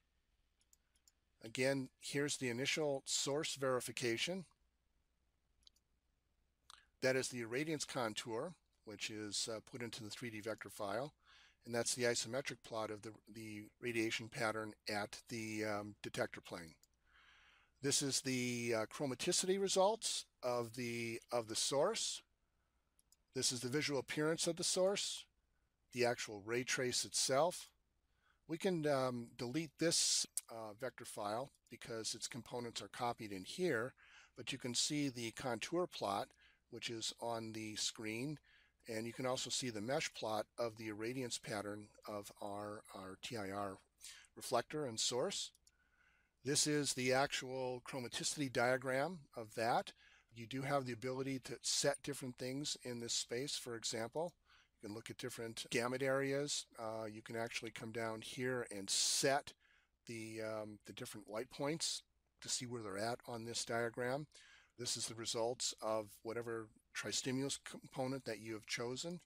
again, here's the initial source verification. That is the irradiance contour. which is put into the 3D vector file, and that's the isometric plot of the radiation pattern at the detector plane. This is the chromaticity results of the source. This is the visual appearance of the source, the actual ray trace itself. We can delete this vector file because its components are copied in here, but you can see the contour plot, which is on the screen, and you can also see the mesh plot of the irradiance pattern of our TIR reflector and source. This is the actual chromaticity diagram of that. You do have the ability to set different things in this space. For example, you can look at different gamut areas. You can actually come down here and set the different light points to see where they're at on this diagram. This is the results of whatever tristimulus component that you have chosen,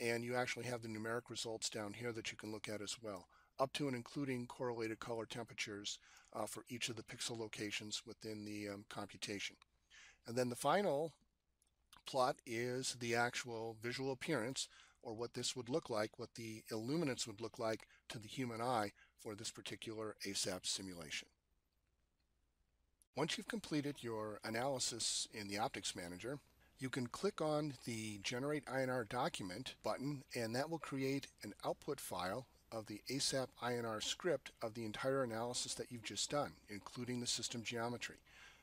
and you actually have the numeric results down here that you can look at as well, up to and including correlated color temperatures for each of the pixel locations within the computation. And then the final plot is the actual visual appearance, or what this would look like, what the illuminance would look like to the human eye for this particular ASAP simulation. Once you've completed your analysis in the Optics Manager, you can click on the Generate INR Document button, and that will create an output file of the ASAP INR script of the entire analysis that you've just done, including the system geometry.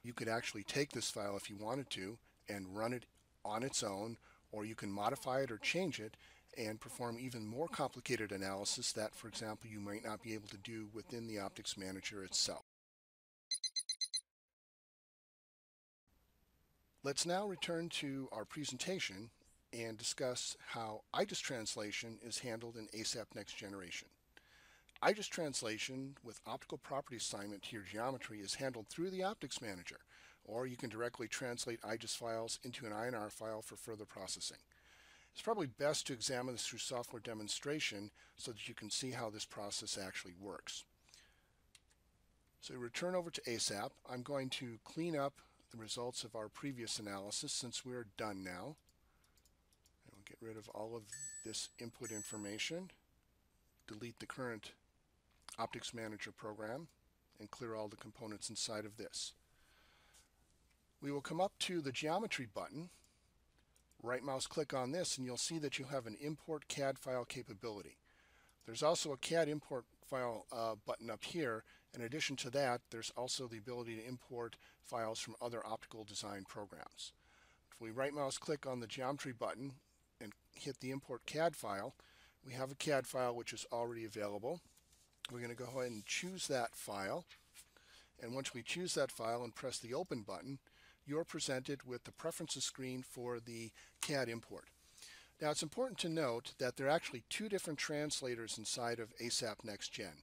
You could actually take this file if you wanted to and run it on its own, or you can modify it or change it and perform even more complicated analysis that, for example, you might not be able to do within the Optics Manager itself. Let's now return to our presentation and discuss how IGES translation is handled in ASAP Next Generation. IGES translation with optical property assignment to your geometry is handled through the Optics Manager, or you can directly translate IGES files into an INR file for further processing. It's probably best to examine this through software demonstration so that you can see how this process actually works. So to return over to ASAP, I'm going to clean up the results of our previous analysis since we're done now. Get rid of all of this input information, delete the current Optics Manager program, and clear all the components inside of this. We will come up to the geometry button, right mouse click on this, and you'll see that you have an import CAD file capability. There's also a CAD import file button up here. In addition to that, there's also the ability to import files from other optical design programs. If we right mouse click on the geometry button and hit the import CAD file, we have a CAD file which is already available. We're going to go ahead and choose that file, and once we choose that file and press the open button, you're presented with the preferences screen for the CAD import. Now it's important to note that there are actually two different translators inside of ASAP NextGen.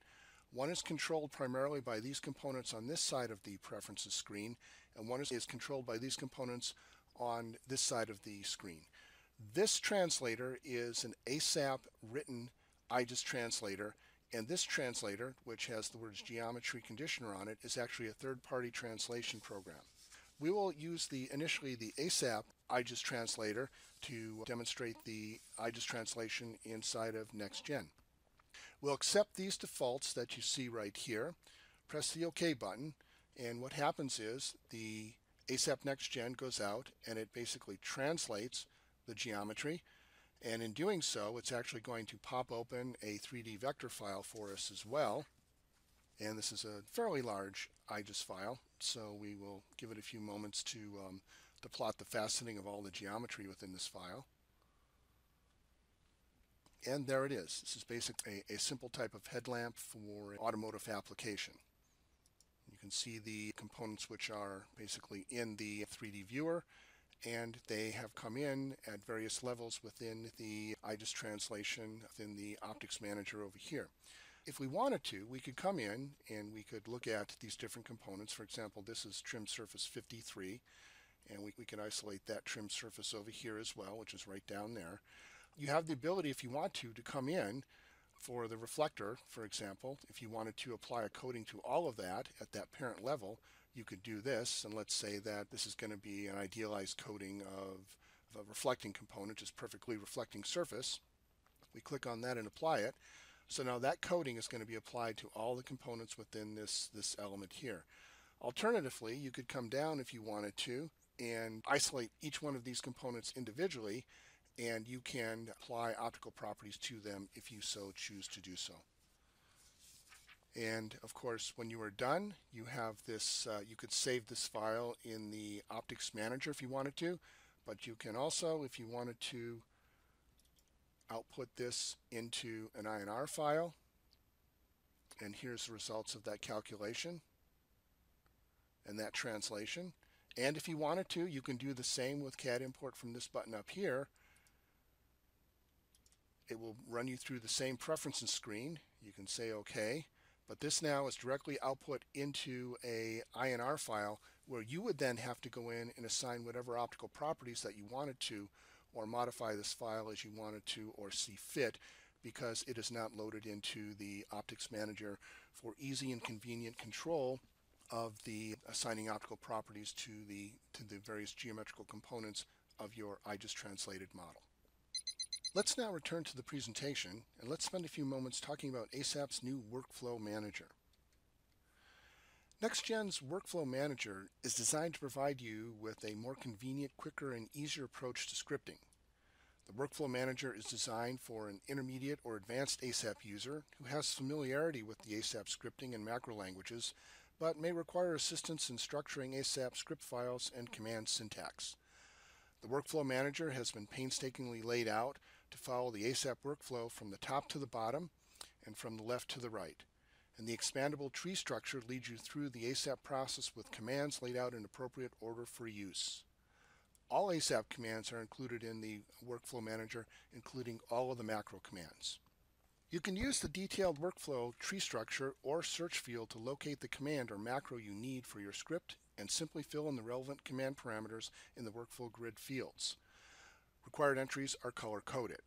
One is controlled primarily by these components on this side of the preferences screen, and one is controlled by these components on this side of the screen. This translator is an ASAP written IGES translator, and this translator, which has the words geometry conditioner on it, is actually a third-party translation program. We will use initially the ASAP IGES translator to demonstrate the IGES translation inside of NextGen. We'll accept these defaults that you see right here, press the OK button, and what happens is the ASAP NextGen goes out and it basically translates the geometry, and in doing so it's actually going to pop open a 3D vector file for us as well, and this is a fairly large IGES file, so we will give it a few moments to plot the faceting of all the geometry within this file. And there it is. This is basically a simple type of headlamp for an automotive application. You can see the components which are basically in the 3D viewer, and they have come in at various levels within the IGES translation within the Optics Manager over here. If we wanted to, we could come in and we could look at these different components. For example, this is trim surface 53, and we can isolate that trim surface over here as well, which is right down there. You have the ability, if you want to come in for the reflector, for example. If you wanted to apply a coating to all of that at that parent level, you could do this, and let's say that this is going to be an idealized coating of the reflecting component, is perfectly reflecting surface. We click on that and apply it. So now that coating is going to be applied to all the components within this element here. Alternatively, you could come down if you wanted to and isolate each one of these components individually, and you can apply optical properties to them if you so choose to do so. And of course, when you are done, you have this, you could save this file in the Optics Manager if you wanted to, but you can also, if you wanted to, output this into an INR file. And here's the results of that calculation and that translation. And if you wanted to, you can do the same with CAD import from this button up here. It will run you through the same preferences screen. You can say OK, but this now is directly output into a INR file where you would then have to go in and assign whatever optical properties that you wanted to, or modify this file as you wanted to or see fit, because it is not loaded into the Optics Manager for easy and convenient control of the assigning optical properties to the various geometrical components of your IGES translated model. Let's now return to the presentation, and let's spend a few moments talking about ASAP's new Workflow Manager. NextGen's Workflow Manager is designed to provide you with a more convenient, quicker, and easier approach to scripting. The Workflow Manager is designed for an intermediate or advanced ASAP user who has familiarity with the ASAP scripting and macro languages, but may require assistance in structuring ASAP script files and command syntax. The Workflow Manager has been painstakingly laid out to follow the ASAP workflow from the top to the bottom and from the left to the right. And the expandable tree structure leads you through the ASAP process with commands laid out in appropriate order for use. All ASAP commands are included in the Workflow Manager, including all of the macro commands. You can use the detailed workflow tree structure or search field to locate the command or macro you need for your script, and simply fill in the relevant command parameters in the workflow grid fields. Required entries are color-coded.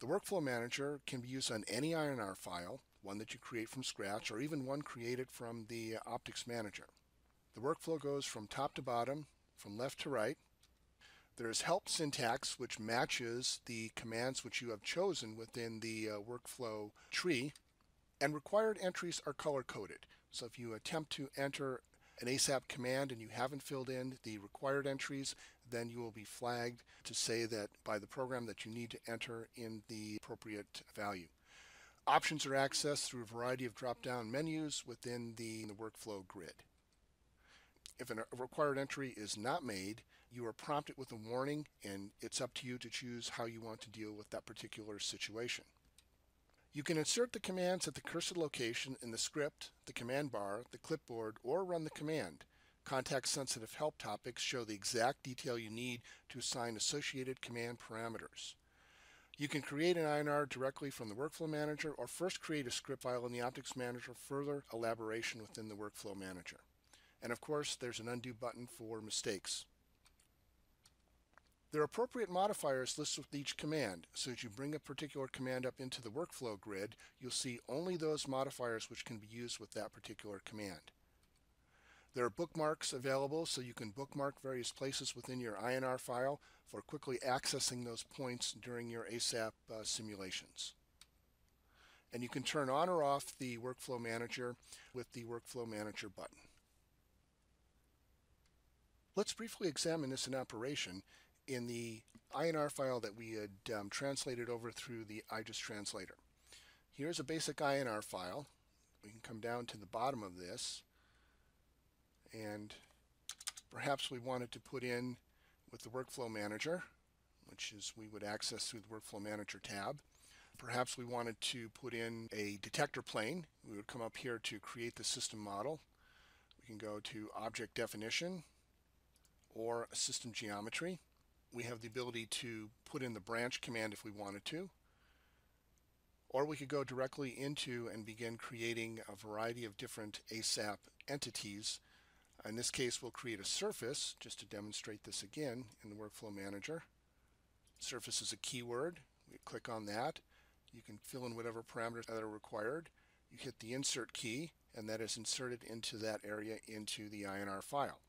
The Workflow Manager can be used on any INR file, one that you create from scratch, or even one created from the Optics Manager. The workflow goes from top to bottom, from left to right. There is help syntax, which matches the commands which you have chosen within the workflow tree, and required entries are color-coded. So if you attempt to enter an ASAP command and you haven't filled in the required entries, then you will be flagged to say that by the program that you need to enter in the appropriate value. Options are accessed through a variety of drop-down menus within the workflow grid. If a required entry is not made, you are prompted with a warning, and it's up to you to choose how you want to deal with that particular situation. You can insert the commands at the cursor location in the script, the command bar, the clipboard, or run the command. Context-sensitive help topics show the exact detail you need to assign associated command parameters. You can create an INR directly from the Workflow Manager, or first create a script file in the Optics Manager for further elaboration within the Workflow Manager. And of course, there's an undo button for mistakes. There are appropriate modifiers listed with each command, so as you bring a particular command up into the workflow grid, you'll see only those modifiers which can be used with that particular command. There are bookmarks available, so you can bookmark various places within your INR file for quickly accessing those points during your ASAP simulations. And you can turn on or off the Workflow Manager with the Workflow Manager button. Let's briefly examine this in operation in the INR file that we had translated over through the IGES translator. Here's a basic INR file. We can come down to the bottom of this, and perhaps we wanted to put in with the Workflow Manager, which is we would access through the Workflow Manager tab. Perhaps we wanted to put in a detector plane. We would come up here to create the system model. We can go to object definition or system geometry. We have the ability to put in the branch command if we wanted to, or we could go directly into and begin creating a variety of different ASAP entities. In this case, we'll create a surface, just to demonstrate this again in the Workflow Manager. Surface is a keyword. We click on that. You can fill in whatever parameters that are required. You hit the insert key, and that is inserted into that area into the INR file.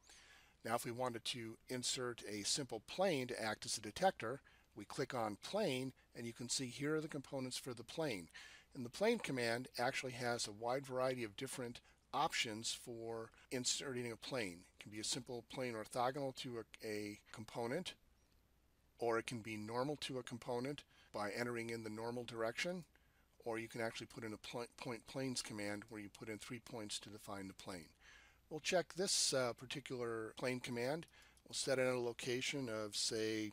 Now, if we wanted to insert a simple plane to act as a detector, we click on plane, and you can see here are the components for the plane. And the plane command actually has a wide variety of different options for inserting a plane. It can be a simple plane orthogonal to a component, or it can be normal to a component by entering in the normal direction, or you can actually put in a point planes command where you put in 3 points to define the plane. We'll check this particular plane command. We'll set in a location of, say,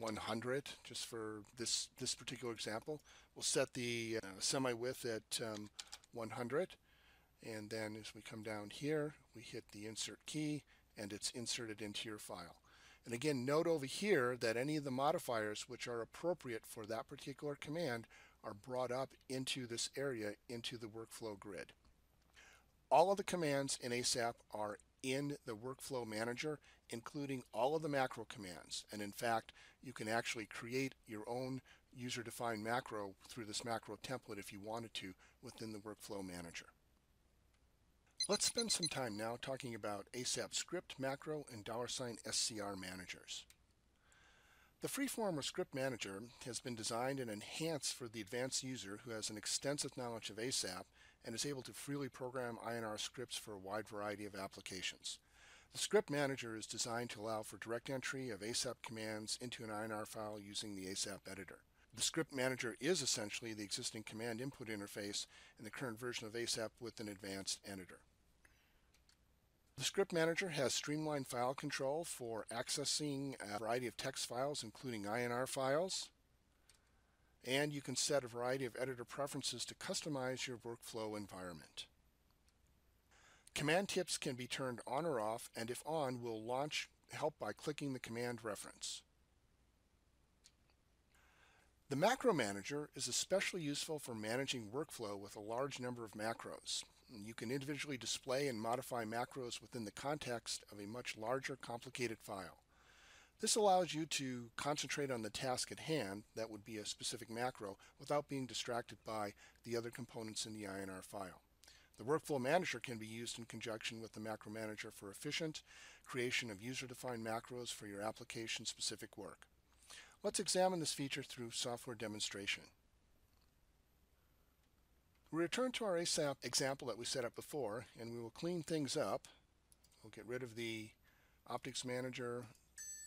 100, just for this particular example. We'll set the semi-width at 100. And then as we come down here, we hit the insert key, and it's inserted into your file. And again, note over here that any of the modifiers which are appropriate for that particular command are brought up into this area, into the workflow grid. All of the commands in ASAP are in the workflow manager, including all of the macro commands. And in fact, you can actually create your own user-defined macro through this macro template if you wanted to within the workflow manager. Let's spend some time now talking about ASAP script, macro, and $SCR managers. The Freeform or Script Manager has been designed and enhanced for the advanced user who has an extensive knowledge of ASAP and is able to freely program INR scripts for a wide variety of applications. The Script Manager is designed to allow for direct entry of ASAP commands into an INR file using the ASAP editor. The Script Manager is essentially the existing command input interface in the current version of ASAP with an advanced editor. The Script Manager has streamlined file control for accessing a variety of text files, including INR files, and you can set a variety of editor preferences to customize your workflow environment. Command tips can be turned on or off, and if on, will launch help by clicking the command reference. The Macro Manager is especially useful for managing workflow with a large number of macros. You can individually display and modify macros within the context of a much larger, complicated file. This allows you to concentrate on the task at hand, that would be a specific macro, without being distracted by the other components in the INR file. The Workflow Manager can be used in conjunction with the Macro Manager for efficient creation of user-defined macros for your application-specific work. Let's examine this feature through software demonstration. We return to our ASAP example that we set up before, and we will clean things up. We'll get rid of the Optics Manager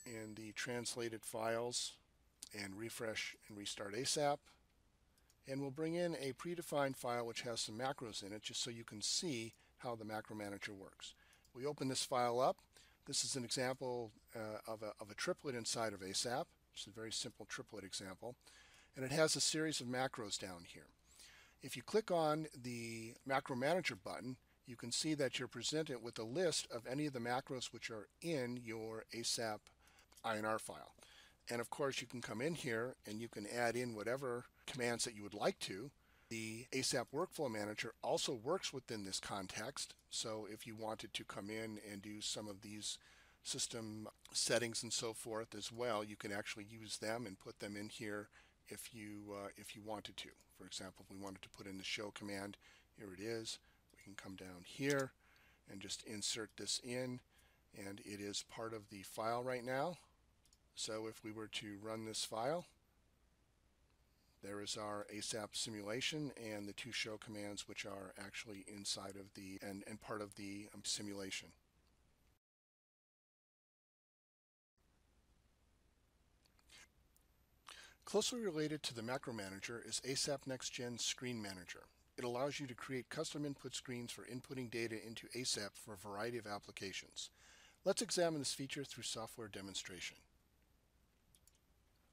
and the translated files, and refresh and restart ASAP. And we'll bring in a predefined file which has some macros in it, just so you can see how the Macro Manager works. We open this file up. This is an example of a triplet inside of ASAP. It's a very simple triplet example. And it has a series of macros down here. If you click on the Macro Manager button, you can see that you're presented with a list of any of the macros which are in your ASAP INR file. And of course, you can come in here and you can add in whatever commands that you would like to. The ASAP Workflow Manager also works within this context. So if you wanted to come in and do some of these system settings and so forth as well, you can actually use them and put them in here if you wanted to. For example, if we wanted to put in the show command, here it is. We can come down here and just insert this in, and it is part of the file right now. So if we were to run this file, there is our ASAP simulation and the two show commands which are actually inside of the and part of the simulation. Closely related to the Macro Manager is ASAP NextGen Screen Manager. It allows you to create custom input screens for inputting data into ASAP for a variety of applications. Let's examine this feature through software demonstration.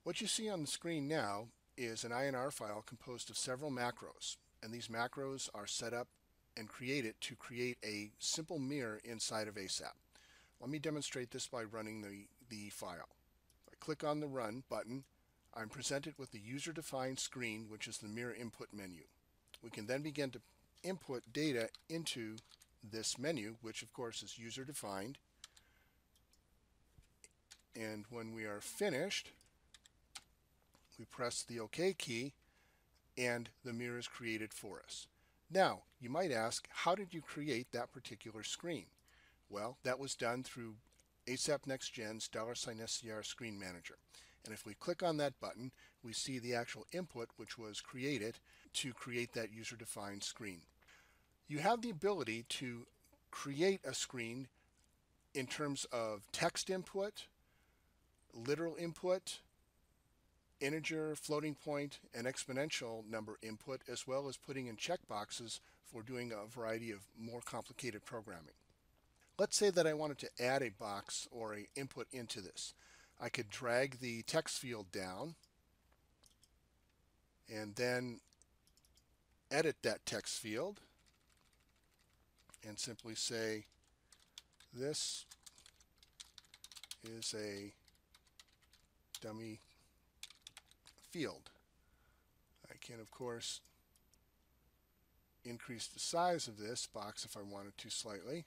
What you see on the screen now is an INR file composed of several macros, and these macros are set up and created to create a simple mirror inside of ASAP. Let me demonstrate this by running the file. If I click on the Run button, I'm presented with the user-defined screen, which is the mirror input menu. We can then begin to input data into this menu, which of course is user-defined. And when we are finished, we press the OK key, and the mirror is created for us. Now, you might ask, how did you create that particular screen? Well, that was done through ASAP NextGen's $SCR Screen Manager. And if we click on that button, we see the actual input which was created to create that user-defined screen. You have the ability to create a screen in terms of text input, literal input, integer, floating point, and exponential number input, as well as putting in checkboxes for doing a variety of more complicated programming. Let's say that I wanted to add a box or an input into this. I could drag the text field down and then edit that text field and simply say this is a dummy field. I can, of course, increase the size of this box if I wanted to slightly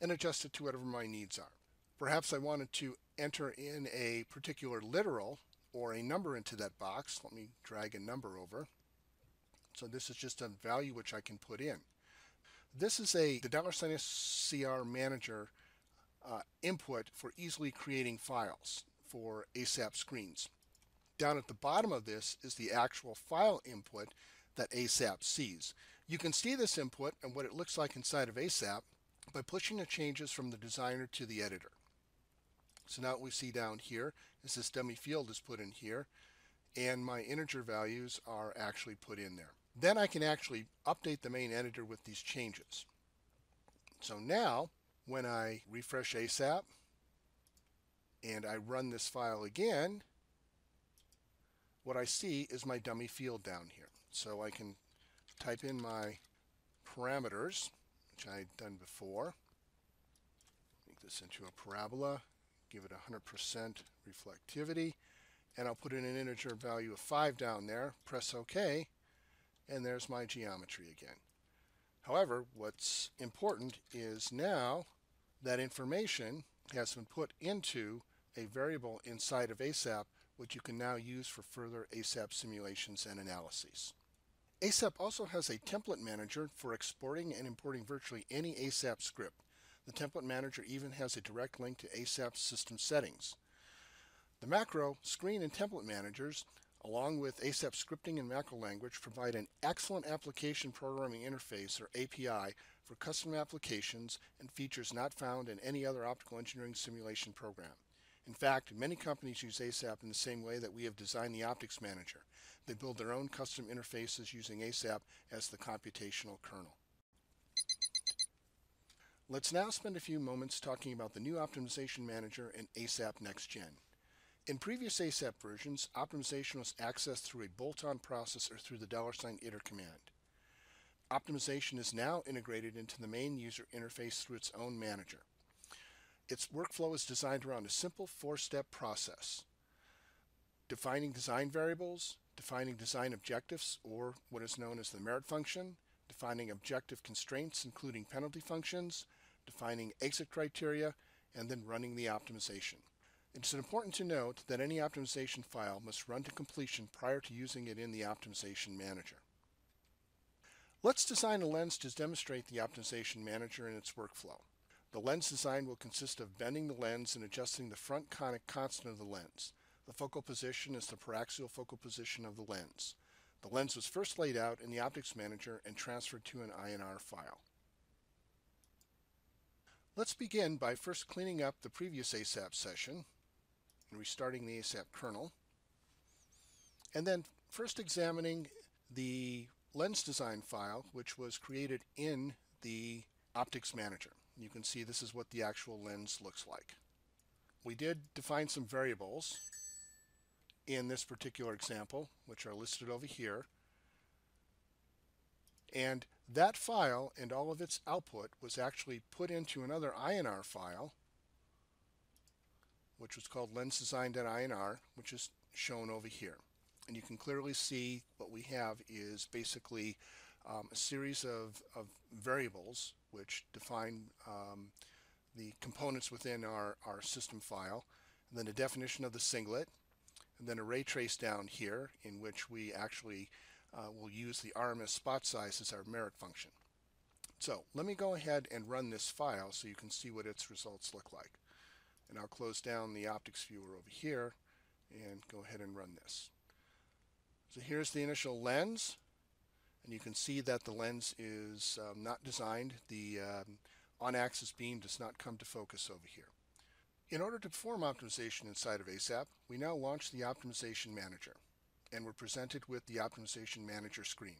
and adjust it to whatever my needs are. Perhaps I wanted to enter in a particular literal or a number into that box. Let me drag a number over. So this is just a value which I can put in. This is the $SCR Manager input for easily creating files for ASAP screens. Down at the bottom of this is the actual file input that ASAP sees. You can see this input and what it looks like inside of ASAP by pushing the changes from the designer to the editor. So now what we see down here is this dummy field is put in here and my integer values are actually put in there. Then I can actually update the main editor with these changes. So now when I refresh ASAP and I run this file again, what I see is my dummy field down here. So I can type in my parameters, which I had done before. Make this into a parabola, give it 100% reflectivity, and I'll put in an integer value of 5 down there, press OK, and there's my geometry again. However, what's important is now that information has been put into a variable inside of ASAP, which you can now use for further ASAP simulations and analyses. ASAP also has a template manager for exporting and importing virtually any ASAP script. The template manager even has a direct link to ASAP's system settings. The macro, screen, and template managers, along with ASAP scripting and macro language, provide an excellent application programming interface, or API, for custom applications and features not found in any other optical engineering simulation program. In fact, many companies use ASAP in the same way that we have designed the Optics Manager. They build their own custom interfaces using ASAP as the computational kernel. Let's now spend a few moments talking about the new Optimization Manager in ASAP NextGen. In previous ASAP versions, optimization was accessed through a bolt-on process or through the $ITER command. Optimization is now integrated into the main user interface through its own manager. Its workflow is designed around a simple four-step process: defining design variables, defining design objectives, or what is known as the merit function, defining objective constraints, including penalty functions, defining exit criteria, and then running the optimization. It's important to note that any optimization file must run to completion prior to using it in the Optimization Manager. Let's design a lens to demonstrate the Optimization Manager and its workflow. The lens design will consist of bending the lens and adjusting the front conic constant of the lens. The focal position is the paraxial focal position of the lens. The lens was first laid out in the Optics Manager and transferred to an INR file. Let's begin by first cleaning up the previous ASAP session and restarting the ASAP kernel, and then first examining the lens design file which was created in the Optics Manager. You can see this is what the actual lens looks like. We did define some variables in this particular example, which are listed over here. And that file and all of its output was actually put into another INR file, which was called lensdesign.inr, which is shown over here. And you can clearly see what we have is basically a series of variables which define the components within our system file, and then a definition of the singlet, and then a ray trace down here in which we actually will use the RMS spot size as our merit function. So let me go ahead and run this file so you can see what its results look like. And I'll close down the optics viewer over here and go ahead and run this. So here's the initial lens, and you can see that the lens is not designed. The on-axis beam does not come to focus over here. In order to perform optimization inside of ASAP, we now launch the Optimization Manager, and we're presented with the Optimization Manager screen.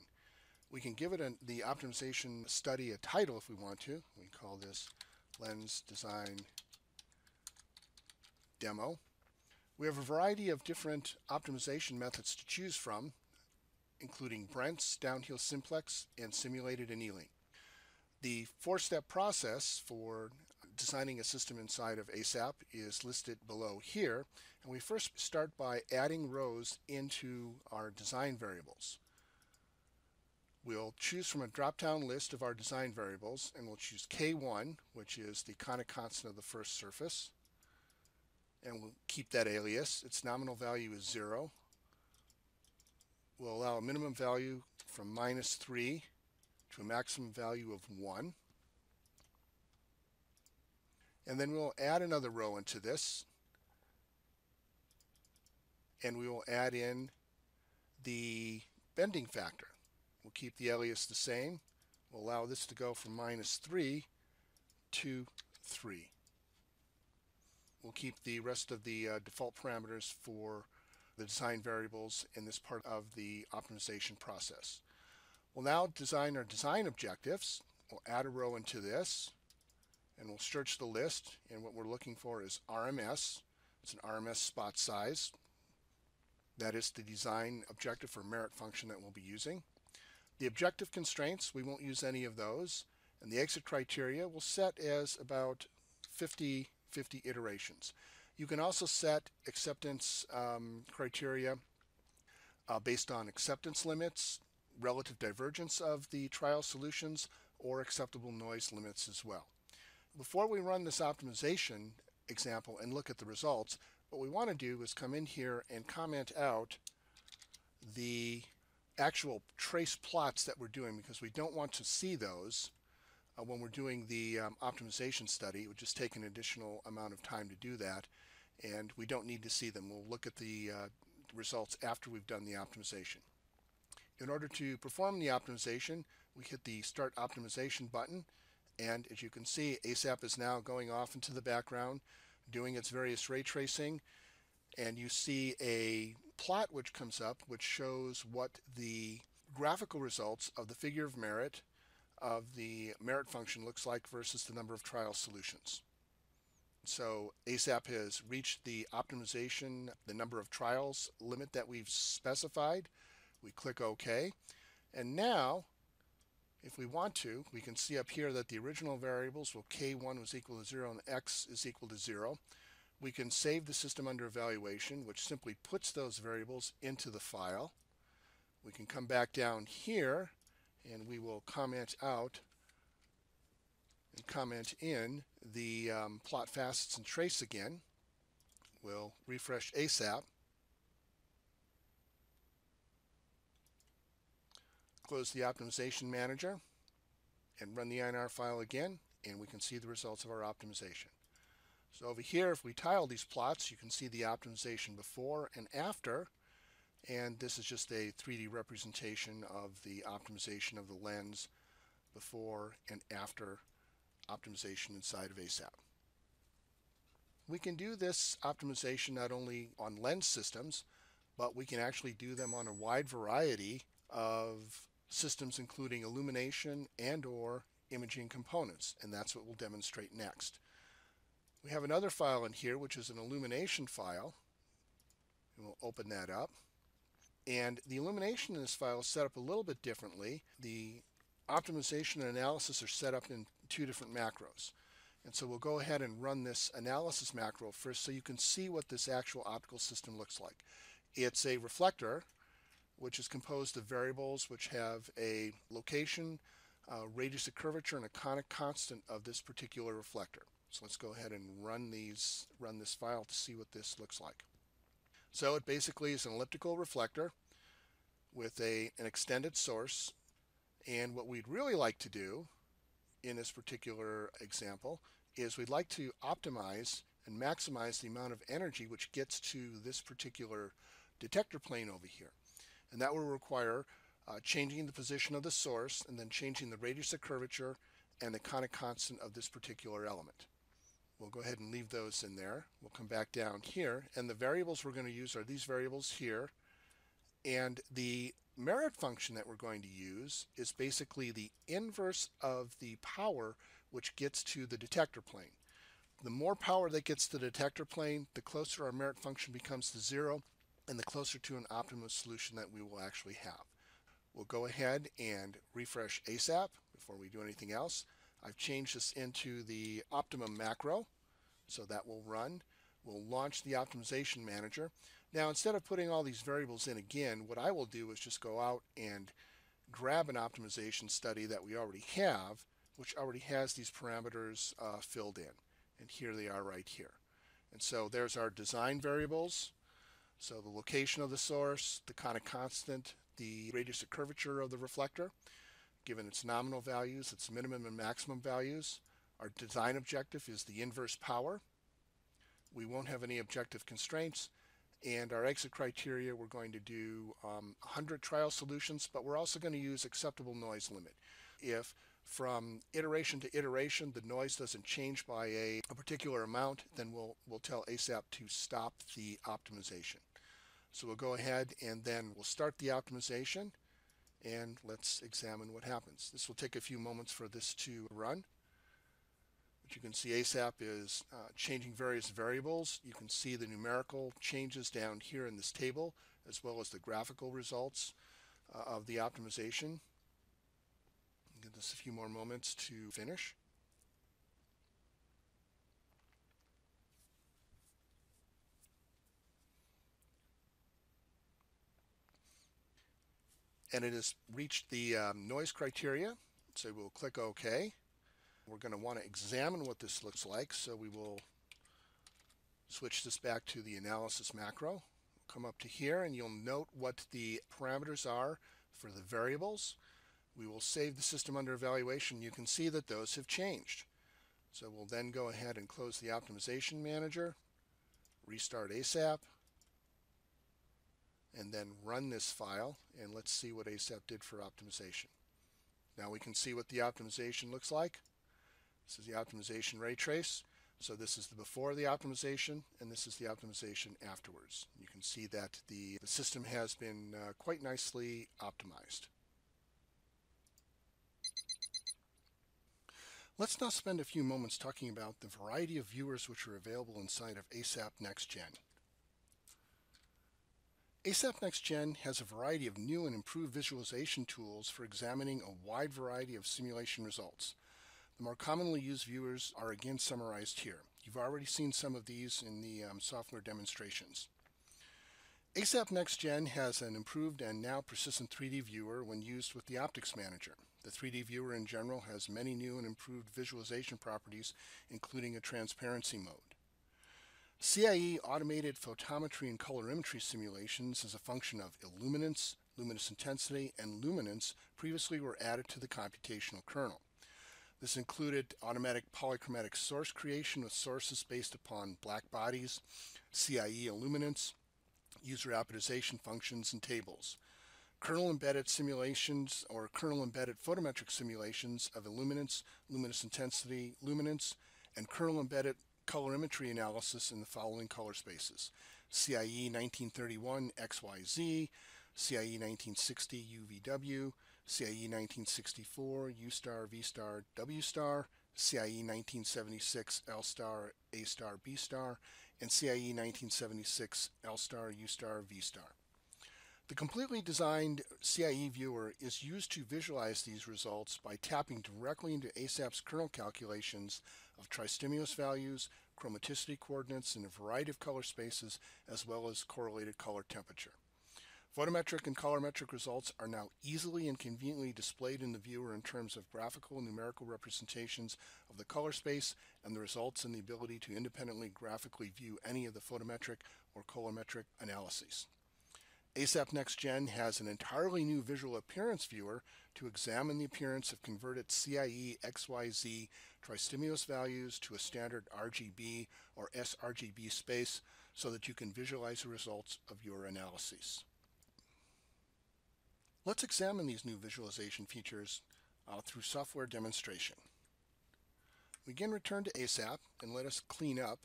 We can give it the optimization study a title if we want to. We call this Lens Design Demo. We have a variety of different optimization methods to choose from, including Brent's, downhill simplex, and simulated annealing. The four-step process for designing a system inside of ASAP is listed below here, and we first start by adding rows into our design variables. We'll choose from a drop-down list of our design variables, and we'll choose K1, which is the conic constant of the first surface, and we'll keep that alias. Its nominal value is 0. We'll allow a minimum value from -3 to a maximum value of 1. And then we'll add another row into this, and we will add in the bending factor. We'll keep the alias the same. We'll allow this to go from -3 to 3. We'll keep the rest of the default parameters for the design variables in this part of the optimization process. We'll now design our design objectives. We'll add a row into this, and we'll search the list, and what we're looking for is RMS. It's an RMS spot size. That is the design objective or merit function that we'll be using. The objective constraints, we won't use any of those, and the exit criteria we'll set as about 50 iterations. You can also set acceptance criteria based on acceptance limits, relative divergence of the trial solutions, or acceptable noise limits as well. Before we run this optimization example and look at the results, what we want to do is come in here and comment out the actual trace plots that we're doing, because we don't want to see those when we're doing the optimization study. It would just take an additional amount of time to do that, and we don't need to see them. We'll look at the results after we've done the optimization. In order to perform the optimization, we hit the Start Optimization button, and as you can see, ASAP is now going off into the background, doing its various ray tracing, and you see a plot which comes up which shows what the graphical results of the figure of merit of the merit function looks like versus the number of trial solutions. So ASAP has reached the optimization, the number of trials limit that we've specified. We click OK, and now if we want to, we can see up here that the original variables, well, K1 was equal to 0 and X is equal to 0. We can save the system under evaluation, which simply puts those variables into the file. We can come back down here, and we will comment out and comment in the plot facets and trace again. We'll refresh ASAP, close the optimization manager, and run the INR file again, and we can see the results of our optimization. So over here, if we tile these plots, you can see the optimization before and after, and this is just a 3D representation of the optimization of the lens before and after optimization inside of ASAP. We can do this optimization not only on lens systems, but we can actually do them on a wide variety of systems, including illumination and or imaging components, and that's what we'll demonstrate next. We have another file in here which is an illumination file, and we'll open that up. And the illumination in this file is set up a little bit differently. The optimization and analysis are set up in two different macros. And so we'll go ahead and run this analysis macro first so you can see what this actual optical system looks like. It's a reflector which is composed of variables which have a location, radius of curvature, and a conic constant of this particular reflector. So let's go ahead and run this file to see what this looks like. So it basically is an elliptical reflector with an extended source, and what we'd really like to do in this particular example is we'd like to optimize and maximize the amount of energy which gets to this particular detector plane over here. And that will require changing the position of the source and then changing the radius of curvature and the conic constant of this particular element. We'll go ahead and leave those in there. We'll come back down here, and the variables we're going to use are these variables here, and the merit function that we're going to use is basically the inverse of the power which gets to the detector plane. The more power that gets to the detector plane, the closer our merit function becomes to zero and the closer to an optimum solution that we will actually have. We'll go ahead and refresh ASAP before we do anything else. I've changed this into the optimum macro, so that will run. We'll launch the optimization manager. Now, instead of putting all these variables in again, what I will do is just go out and grab an optimization study that we already have, which already has these parameters filled in. And here they are right here. And so there's our design variables. So the location of the source, the conic constant, the radius of curvature of the reflector, given its nominal values, its minimum and maximum values. Our design objective is the inverse power. We won't have any objective constraints. And our exit criteria, we're going to do 100 trial solutions, but we're also going to use acceptable noise limit. If from iteration to iteration the noise doesn't change by a particular amount, then we'll tell ASAP to stop the optimization. So we'll go ahead and then we'll start the optimization, and let's examine what happens. This will take a few moments for this to run. But you can see ASAP is changing various variables. You can see the numerical changes down here in this table, as well as the graphical results of the optimization. Give this a few more moments to finish. And it has reached the noise criteria, so we'll click OK. We're going to want to examine what this looks like, so we will switch this back to the analysis macro. We'll come up to here, and you'll note what the parameters are for the variables. We will save the system under evaluation. You can see that those have changed. So we'll then go ahead and close the optimization manager, restart ASAP, and then run this file, and let's see what ASAP did for optimization. Now we can see what the optimization looks like. This is the optimization ray trace. So this is the before the optimization, and this is the optimization afterwards. You can see that the system has been quite nicely optimized. Let's now spend a few moments talking about the variety of viewers which are available inside of ASAP NextGen. ASAP NextGen has a variety of new and improved visualization tools for examining a wide variety of simulation results. The more commonly used viewers are again summarized here. You've already seen some of these in the software demonstrations. ASAP NextGen has an improved and now persistent 3D viewer when used with the Optics Manager. The 3D viewer in general has many new and improved visualization properties, including a transparency mode. CIE automated photometry and colorimetry simulations as a function of illuminance, luminous intensity, and luminance previously were added to the computational kernel. This included automatic polychromatic source creation with sources based upon black bodies, CIE illuminance, user optimization functions, and tables. Kernel embedded simulations or kernel embedded photometric simulations of illuminance, luminous intensity, luminance, and kernel embedded colorimetry analysis in the following color spaces: CIE 1931 XYZ, CIE 1960 UVW, CIE 1964 U star V star W star, CIE 1976 L star A star B star, and CIE 1976 L star U star V star. The completely designed CIE viewer is used to visualize these results by tapping directly into ASAP's kernel calculations of tristimulus values, chromaticity coordinates in a variety of color spaces, as well as correlated color temperature. Photometric and colorimetric results are now easily and conveniently displayed in the viewer in terms of graphical and numerical representations of the color space and the results in the ability to independently graphically view any of the photometric or colorimetric analyses. ASAP NextGen has an entirely new Visual Appearance Viewer to examine the appearance of converted CIE, XYZ tristimulus values to a standard RGB or sRGB space so that you can visualize the results of your analyses. Let's examine these new visualization features through software demonstration. We again return to ASAP and let us clean up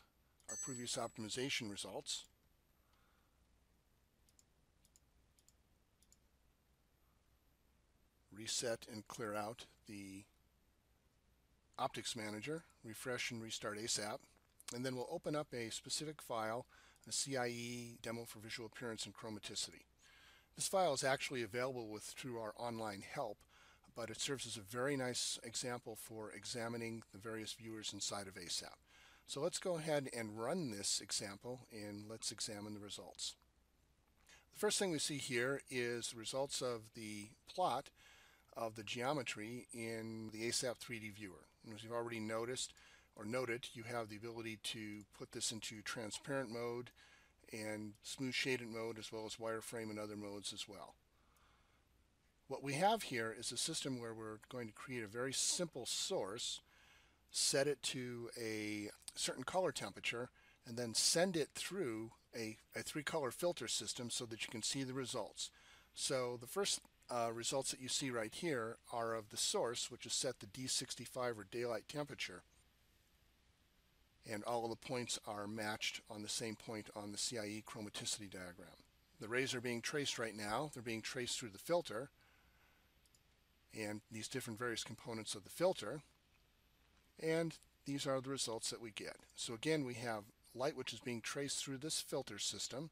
our previous optimization results. Reset and clear out the Optics Manager, refresh and restart ASAP, and then we'll open up a specific file, a CIE demo for visual appearance and chromaticity. This file is actually available through our online help, but it serves as a very nice example for examining the various viewers inside of ASAP. So let's go ahead and run this example and let's examine the results. The first thing we see here is the results of the plot of the geometry in the ASAP 3D viewer. And as you've already noticed or noted, you have the ability to put this into transparent mode and smooth shaded mode, as well as wireframe and other modes as well. What we have here is a system where we're going to create a very simple source, set it to a certain color temperature, and then send it through a three-color filter system so that you can see the results. So the first results that you see right here are of the source, which is set to D65 or daylight temperature, and all of the points are matched on the same point on the CIE chromaticity diagram. The rays are being traced right now. They're being traced through the filter and these different various components of the filter, and these are the results that we get. So again, we have light which is being traced through this filter system.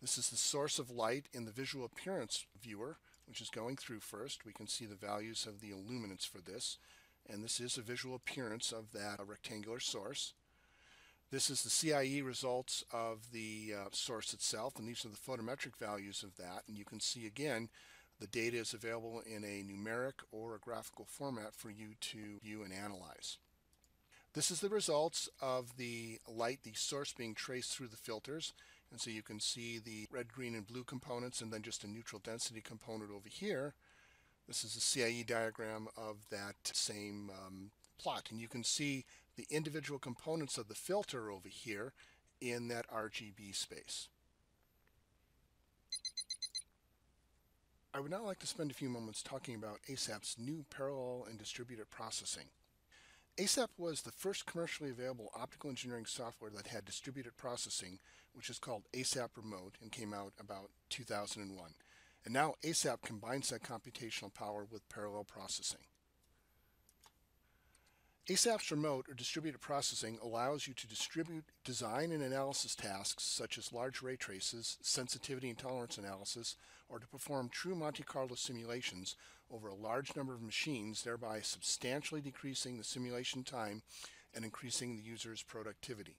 This is the source of light in the Visual Appearance Viewer, which is going through first. We can see the values of the illuminance for this, and this is a visual appearance of that rectangular source. This is the CIE results of the source itself, and these are the photometric values of that, and you can see again the data is available in a numeric or a graphical format for you to view and analyze. This is the results of the light, the source being traced through the filters, and so you can see the red, green, and blue components, and then just a neutral density component over here. This is a CIE diagram of that same plot, and you can see the individual components of the filter over here in that RGB space. I would now like to spend a few moments talking about ASAP's new parallel and distributed processing. ASAP was the first commercially available optical engineering software that had distributed processing, which is called ASAP Remote, and came out about 2001. And now ASAP combines that computational power with parallel processing. ASAP's remote or distributed processing allows you to distribute design and analysis tasks such as large ray traces, sensitivity and tolerance analysis, or to perform true Monte Carlo simulations over a large number of machines, thereby substantially decreasing the simulation time and increasing the user's productivity.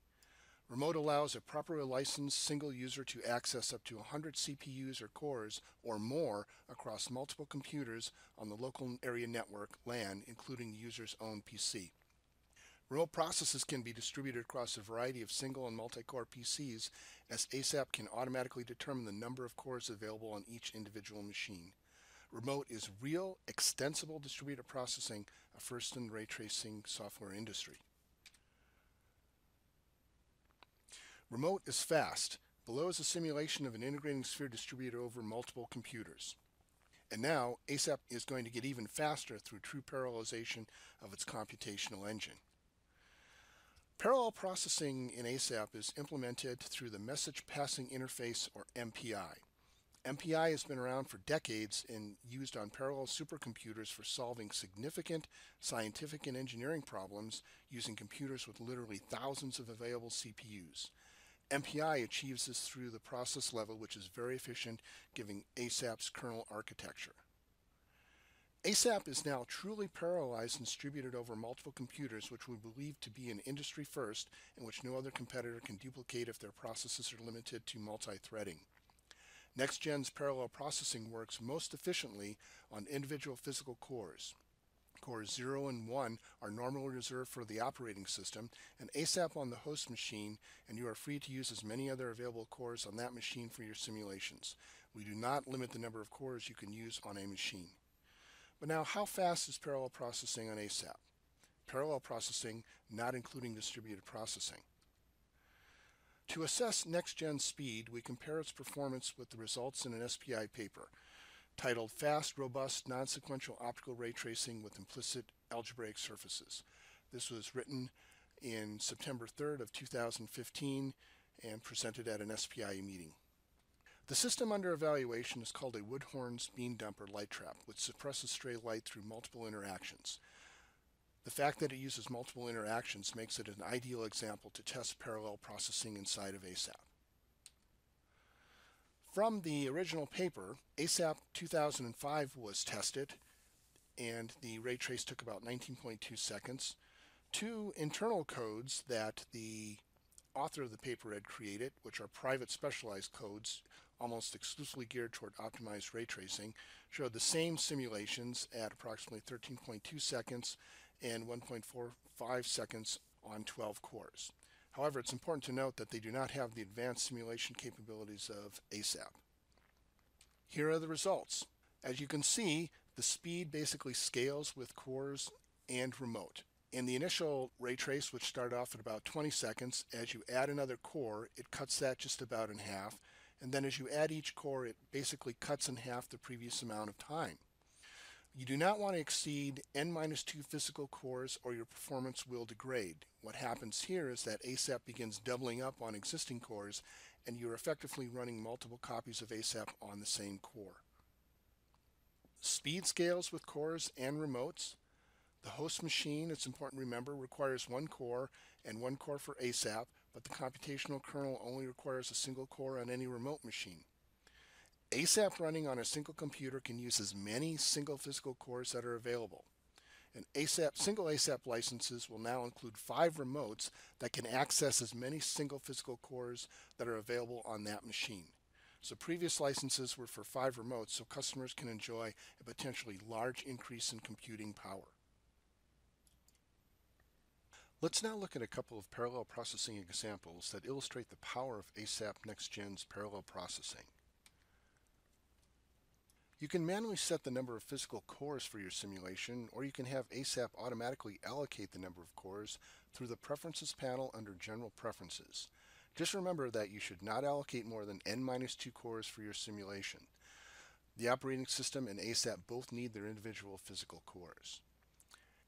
Remote allows a properly licensed single user to access up to 100 CPUs or cores or more across multiple computers on the local area network, LAN, including the user's own PC. Remote processes can be distributed across a variety of single and multi-core PCs, as ASAP can automatically determine the number of cores available on each individual machine. Remote is real, extensible distributed processing, a first in the ray tracing software industry. Remote is fast. Below is a simulation of an integrating sphere distributed over multiple computers. And now ASAP is going to get even faster through true parallelization of its computational engine. Parallel processing in ASAP is implemented through the Message Passing Interface, or MPI. MPI has been around for decades and used on parallel supercomputers for solving significant scientific and engineering problems using computers with literally thousands of available CPUs. MPI achieves this through the process level, which is very efficient, giving ASAP's kernel architecture. ASAP is now truly parallelized and distributed over multiple computers, which we believe to be an industry first and which no other competitor can duplicate if their processes are limited to multi-threading. NextGen's parallel processing works most efficiently on individual physical cores. Cores 0 and 1 are normally reserved for the operating system and ASAP on the host machine, and you are free to use as many other available cores on that machine for your simulations. We do not limit the number of cores you can use on a machine. But now, how fast is parallel processing on ASAP? Parallel processing, not including distributed processing. To assess next-gen speed, we compare its performance with the results in an SPI paper titled Fast, Robust, Non-Sequential Optical Ray Tracing with Implicit Algebraic Surfaces. This was written in September 3rd of 2015 and presented at an SPI meeting. The system under evaluation is called a Woodhorn's beam dumper light trap, which suppresses stray light through multiple interactions. The fact that it uses multiple interactions makes it an ideal example to test parallel processing inside of ASAP. From the original paper, ASAP 2005 was tested, and the ray trace took about 19.2 seconds. Two internal codes that the author of the paper had created, which are private specialized codes almost exclusively geared toward optimized ray tracing, showed the same simulations at approximately 13.2 seconds and 1.45 seconds on 12 cores. However, it's important to note that they do not have the advanced simulation capabilities of ASAP. Here are the results. As you can see, the speed basically scales with cores and remote. In the initial ray trace, which started off at about 20 seconds, as you add another core, it cuts that just about in half. And then as you add each core, it basically cuts in half the previous amount of time. You do not want to exceed n-2 physical cores or your performance will degrade. What happens here is that ASAP begins doubling up on existing cores and you're effectively running multiple copies of ASAP on the same core. Speed scales with cores and remotes. The host machine, it's important to remember, requires one core and one core for ASAP, but the computational kernel only requires a single core on any remote machine. ASAP running on a single computer can use as many single physical cores that are available. And single ASAP licenses will now include 5 remotes that can access as many single physical cores that are available on that machine. So previous licenses were for 5 remotes, so customers can enjoy a potentially large increase in computing power. Let's now look at a couple of parallel processing examples that illustrate the power of ASAP NextGen's parallel processing. You can manually set the number of physical cores for your simulation, or you can have ASAP automatically allocate the number of cores through the Preferences panel under General Preferences. Just remember that you should not allocate more than n-2 cores for your simulation. The operating system and ASAP both need their individual physical cores.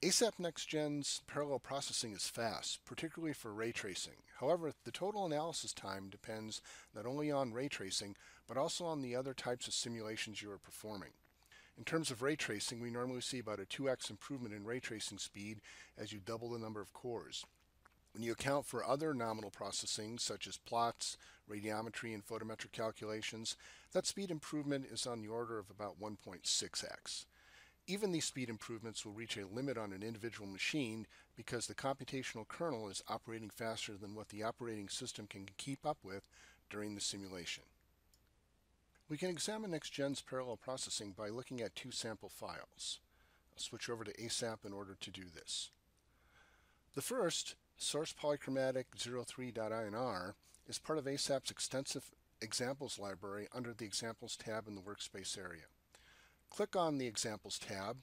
ASAP NextGen's parallel processing is fast, particularly for ray tracing. However, the total analysis time depends not only on ray tracing, but also on the other types of simulations you are performing. In terms of ray tracing, we normally see about a 2x improvement in ray tracing speed as you double the number of cores. When you account for other nominal processing, such as plots, radiometry, and photometric calculations, that speed improvement is on the order of about 1.6x. Even these speed improvements will reach a limit on an individual machine because the computational kernel is operating faster than what the operating system can keep up with during the simulation. We can examine NextGen's parallel processing by looking at 2 sample files. I'll switch over to ASAP in order to do this. The first, source polychromatic 03.INR, is part of ASAP's extensive examples library under the Examples tab in the Workspace area. Click on the Examples tab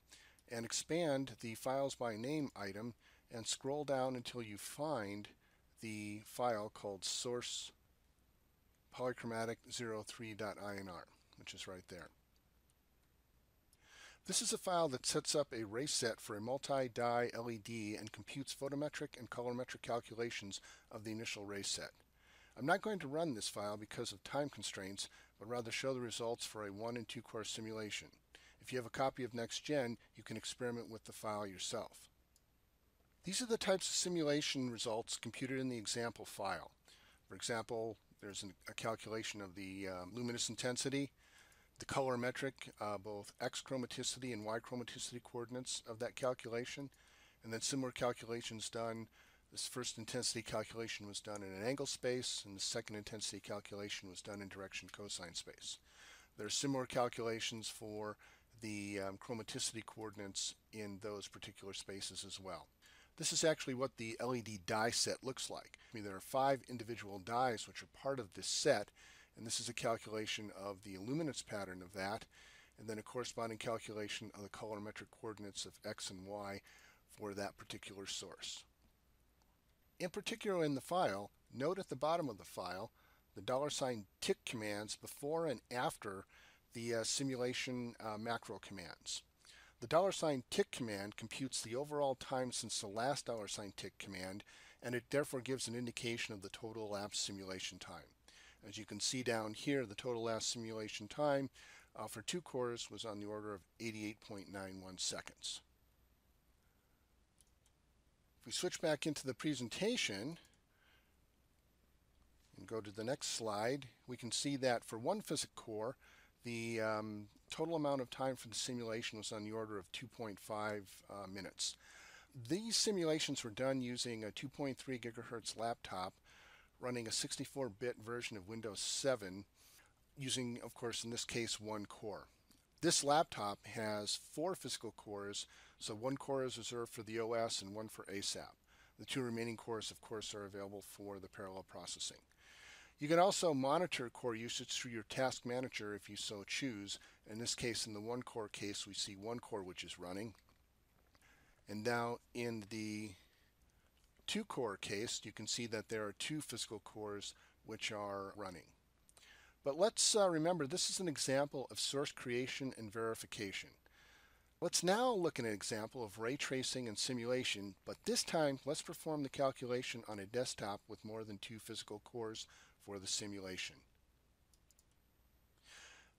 and expand the Files by Name item and scroll down until you find the file called Source Polychromatic 03.INR, which is right there. This is a file that sets up a ray set for a multi-die LED and computes photometric and colorimetric calculations of the initial ray set. I'm not going to run this file because of time constraints, but rather show the results for a 1- and 2 core simulation. If you have a copy of NextGen, you can experiment with the file yourself. These are the types of simulation results computed in the example file. For example, there's a calculation of the luminous intensity, the colorimetric, both X chromaticity and Y chromaticity coordinates of that calculation, and then similar calculations done. This first intensity calculation was done in an angle space, and the second intensity calculation was done in direction cosine space. There are similar calculations for the chromaticity coordinates in those particular spaces as well. This is actually what the LED die set looks like. I mean, there are 5 individual dies which are part of this set, and this is a calculation of the luminance pattern of that, and then a corresponding calculation of the colorimetric coordinates of X and Y for that particular source. In particular in the file, note at the bottom of the file the $ tick commands before and after the simulation macro commands. The $ tick command computes the overall time since the last $ tick command, and it therefore gives an indication of the total elapsed simulation time. As you can see down here, the total elapsed simulation time for 2 cores was on the order of 88.91 seconds. If we switch back into the presentation and go to the next slide, we can see that for one physics core, the total amount of time for the simulation was on the order of 2.5 minutes. These simulations were done using a 2.3 gigahertz laptop running a 64-bit version of Windows 7 using, of course, in this case, 1 core. This laptop has 4 physical cores, so 1 core is reserved for the OS and 1 for ASAP. The 2 remaining cores, of course, are available for the parallel processing. You can also monitor core usage through your task manager if you so choose. In this case, in the 1 core case, we see 1 core which is running. And now in the 2 core case, you can see that there are 2 physical cores which are running. But let's remember, this is an example of source creation and verification. Let's now look at an example of ray tracing and simulation, but this time let's perform the calculation on a desktop with more than 2 physical cores for the simulation.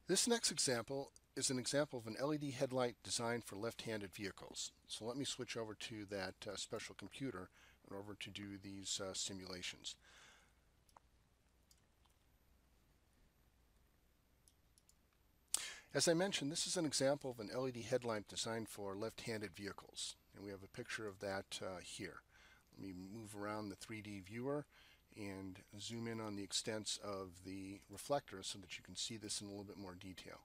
This next example is an example of an LED headlight designed for left-handed vehicles. So let me switch over to that special computer in order to do these simulations. As I mentioned, this is an example of an LED headlamp designed for left-handed vehicles, and we have a picture of that here. Let me move around the 3D viewer and zoom in on the extents of the reflector so that you can see this in a little bit more detail.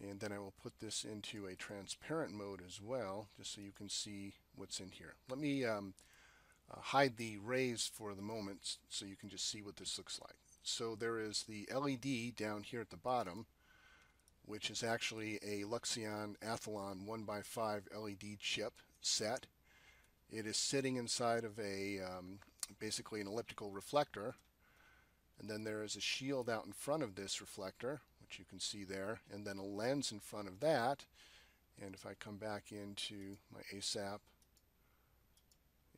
And then I will put this into a transparent mode as well, just so you can see what's in here. Let me hide the rays for the moment so you can just see what this looks like. So there is the LED down here at the bottom, which is actually a Luxeon Athlon 1x5 LED chip set. It is sitting inside of a basically an elliptical reflector, and then there is a shield out in front of this reflector, which you can see there, and then a lens in front of that. And if I come back into my ASAP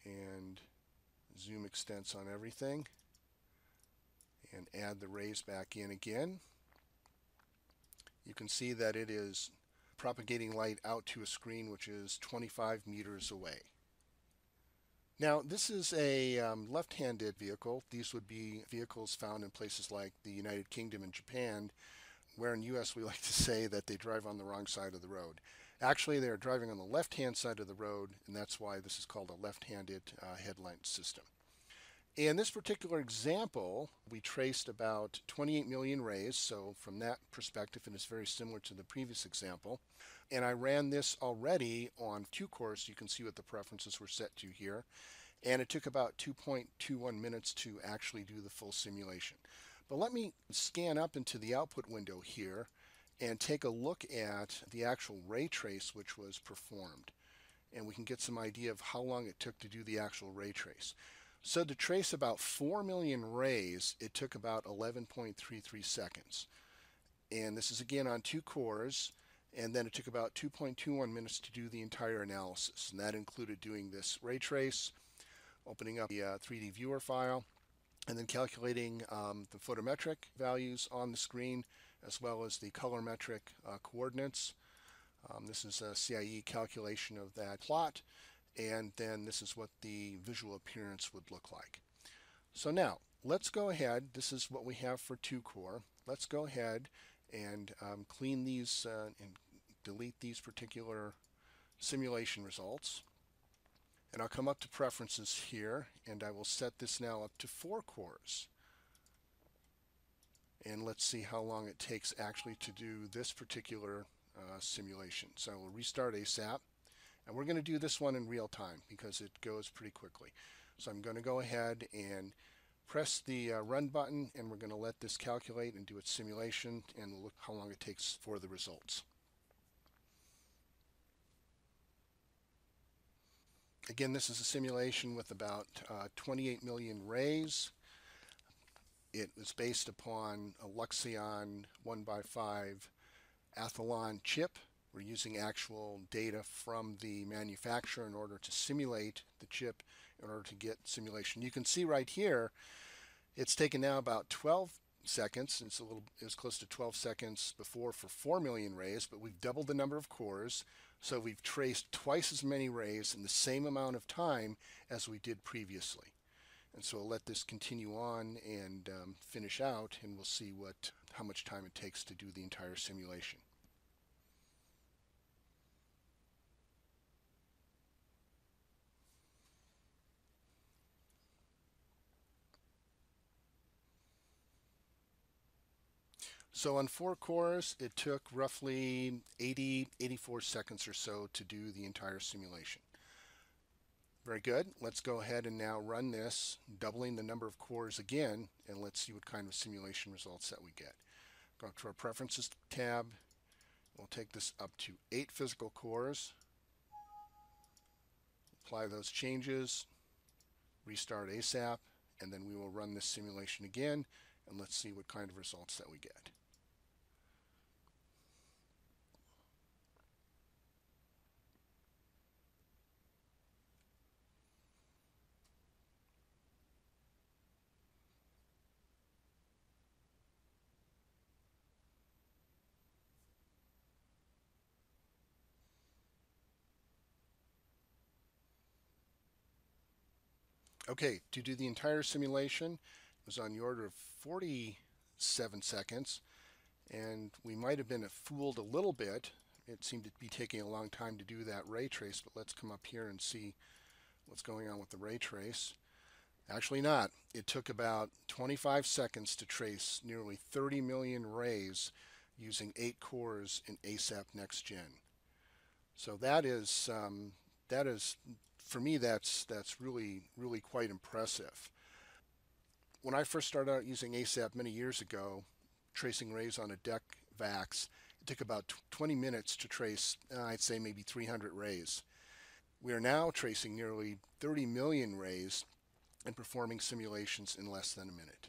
and zoom extents on everything and add the rays back in again, you can see that it is propagating light out to a screen which is 25 meters away. Now, this is a left-handed vehicle. These would be vehicles found in places like the United Kingdom and Japan, where in the US we like to say that they drive on the wrong side of the road. Actually, they're driving on the left-hand side of the road, and that's why this is called a left-handed headlight system. In this particular example, we traced about 28 million rays, so from that perspective it is very similar to the previous example. And I ran this already on 2 cores, so you can see what the preferences were set to here. And it took about 2.21 minutes to actually do the full simulation. But let me scan up into the output window here and take a look at the actual ray trace which was performed. And we can get some idea of how long it took to do the actual ray trace. So to trace about 4 million rays, it took about 11.33 seconds. And this is again on 2 cores, and then it took about 2.21 minutes to do the entire analysis. And that included doing this ray trace, opening up the 3D viewer file, and then calculating the photometric values on the screen, as well as the colorimetric coordinates. This is a CIE calculation of that plot. And then this is what the visual appearance would look like. So now let's go ahead. This is what we have for 2 core. Let's go ahead and clean these and delete these particular simulation results. And I'll come up to preferences here, and I will set this now up to 4 cores. And let's see how long it takes actually to do this particular simulation. So we'll restart ASAP, and we're going to do this one in real time because it goes pretty quickly. So I'm going to go ahead and press the run button, and we're going to let this calculate and do its simulation, and we'll look how long it takes for the results. Again, this is a simulation with about 28 million rays. It was based upon a Luxeon 1x5 Athlon chip. We're using actual data from the manufacturer in order to simulate the chip, in order to get simulation. You can see right here, it's taken now about 12 seconds. It's a little, it was close to 12 seconds before for 4 million rays, but we've doubled the number of cores. So we've traced twice as many rays in the same amount of time as we did previously. And so we'll let this continue on and finish out, and we'll see how much time it takes to do the entire simulation. So on 4 cores, it took roughly 84 seconds or so to do the entire simulation. Very good. Let's go ahead and now run this, doubling the number of cores again, and let's see what kind of simulation results that we get. Go up to our Preferences tab. We'll take this up to 8 physical cores. Apply those changes. Restart ASAP, and then we will run this simulation again, and let's see what kind of results that we get. Okay, to do the entire simulation, it was on the order of 47 seconds, and we might have been fooled a little bit. It seemed to be taking a long time to do that ray trace, but let's come up here and see what's going on with the ray trace. Actually not. It took about 25 seconds to trace nearly 30 million rays using 8 cores in ASAP NextGen. So that is, for me, that's really quite impressive. When I first started out using ASAP many years ago, tracing rays on a DEC VAX, it took about 20 minutes to trace, I'd say maybe 300 rays. We are now tracing nearly 30 million rays and performing simulations in less than a minute.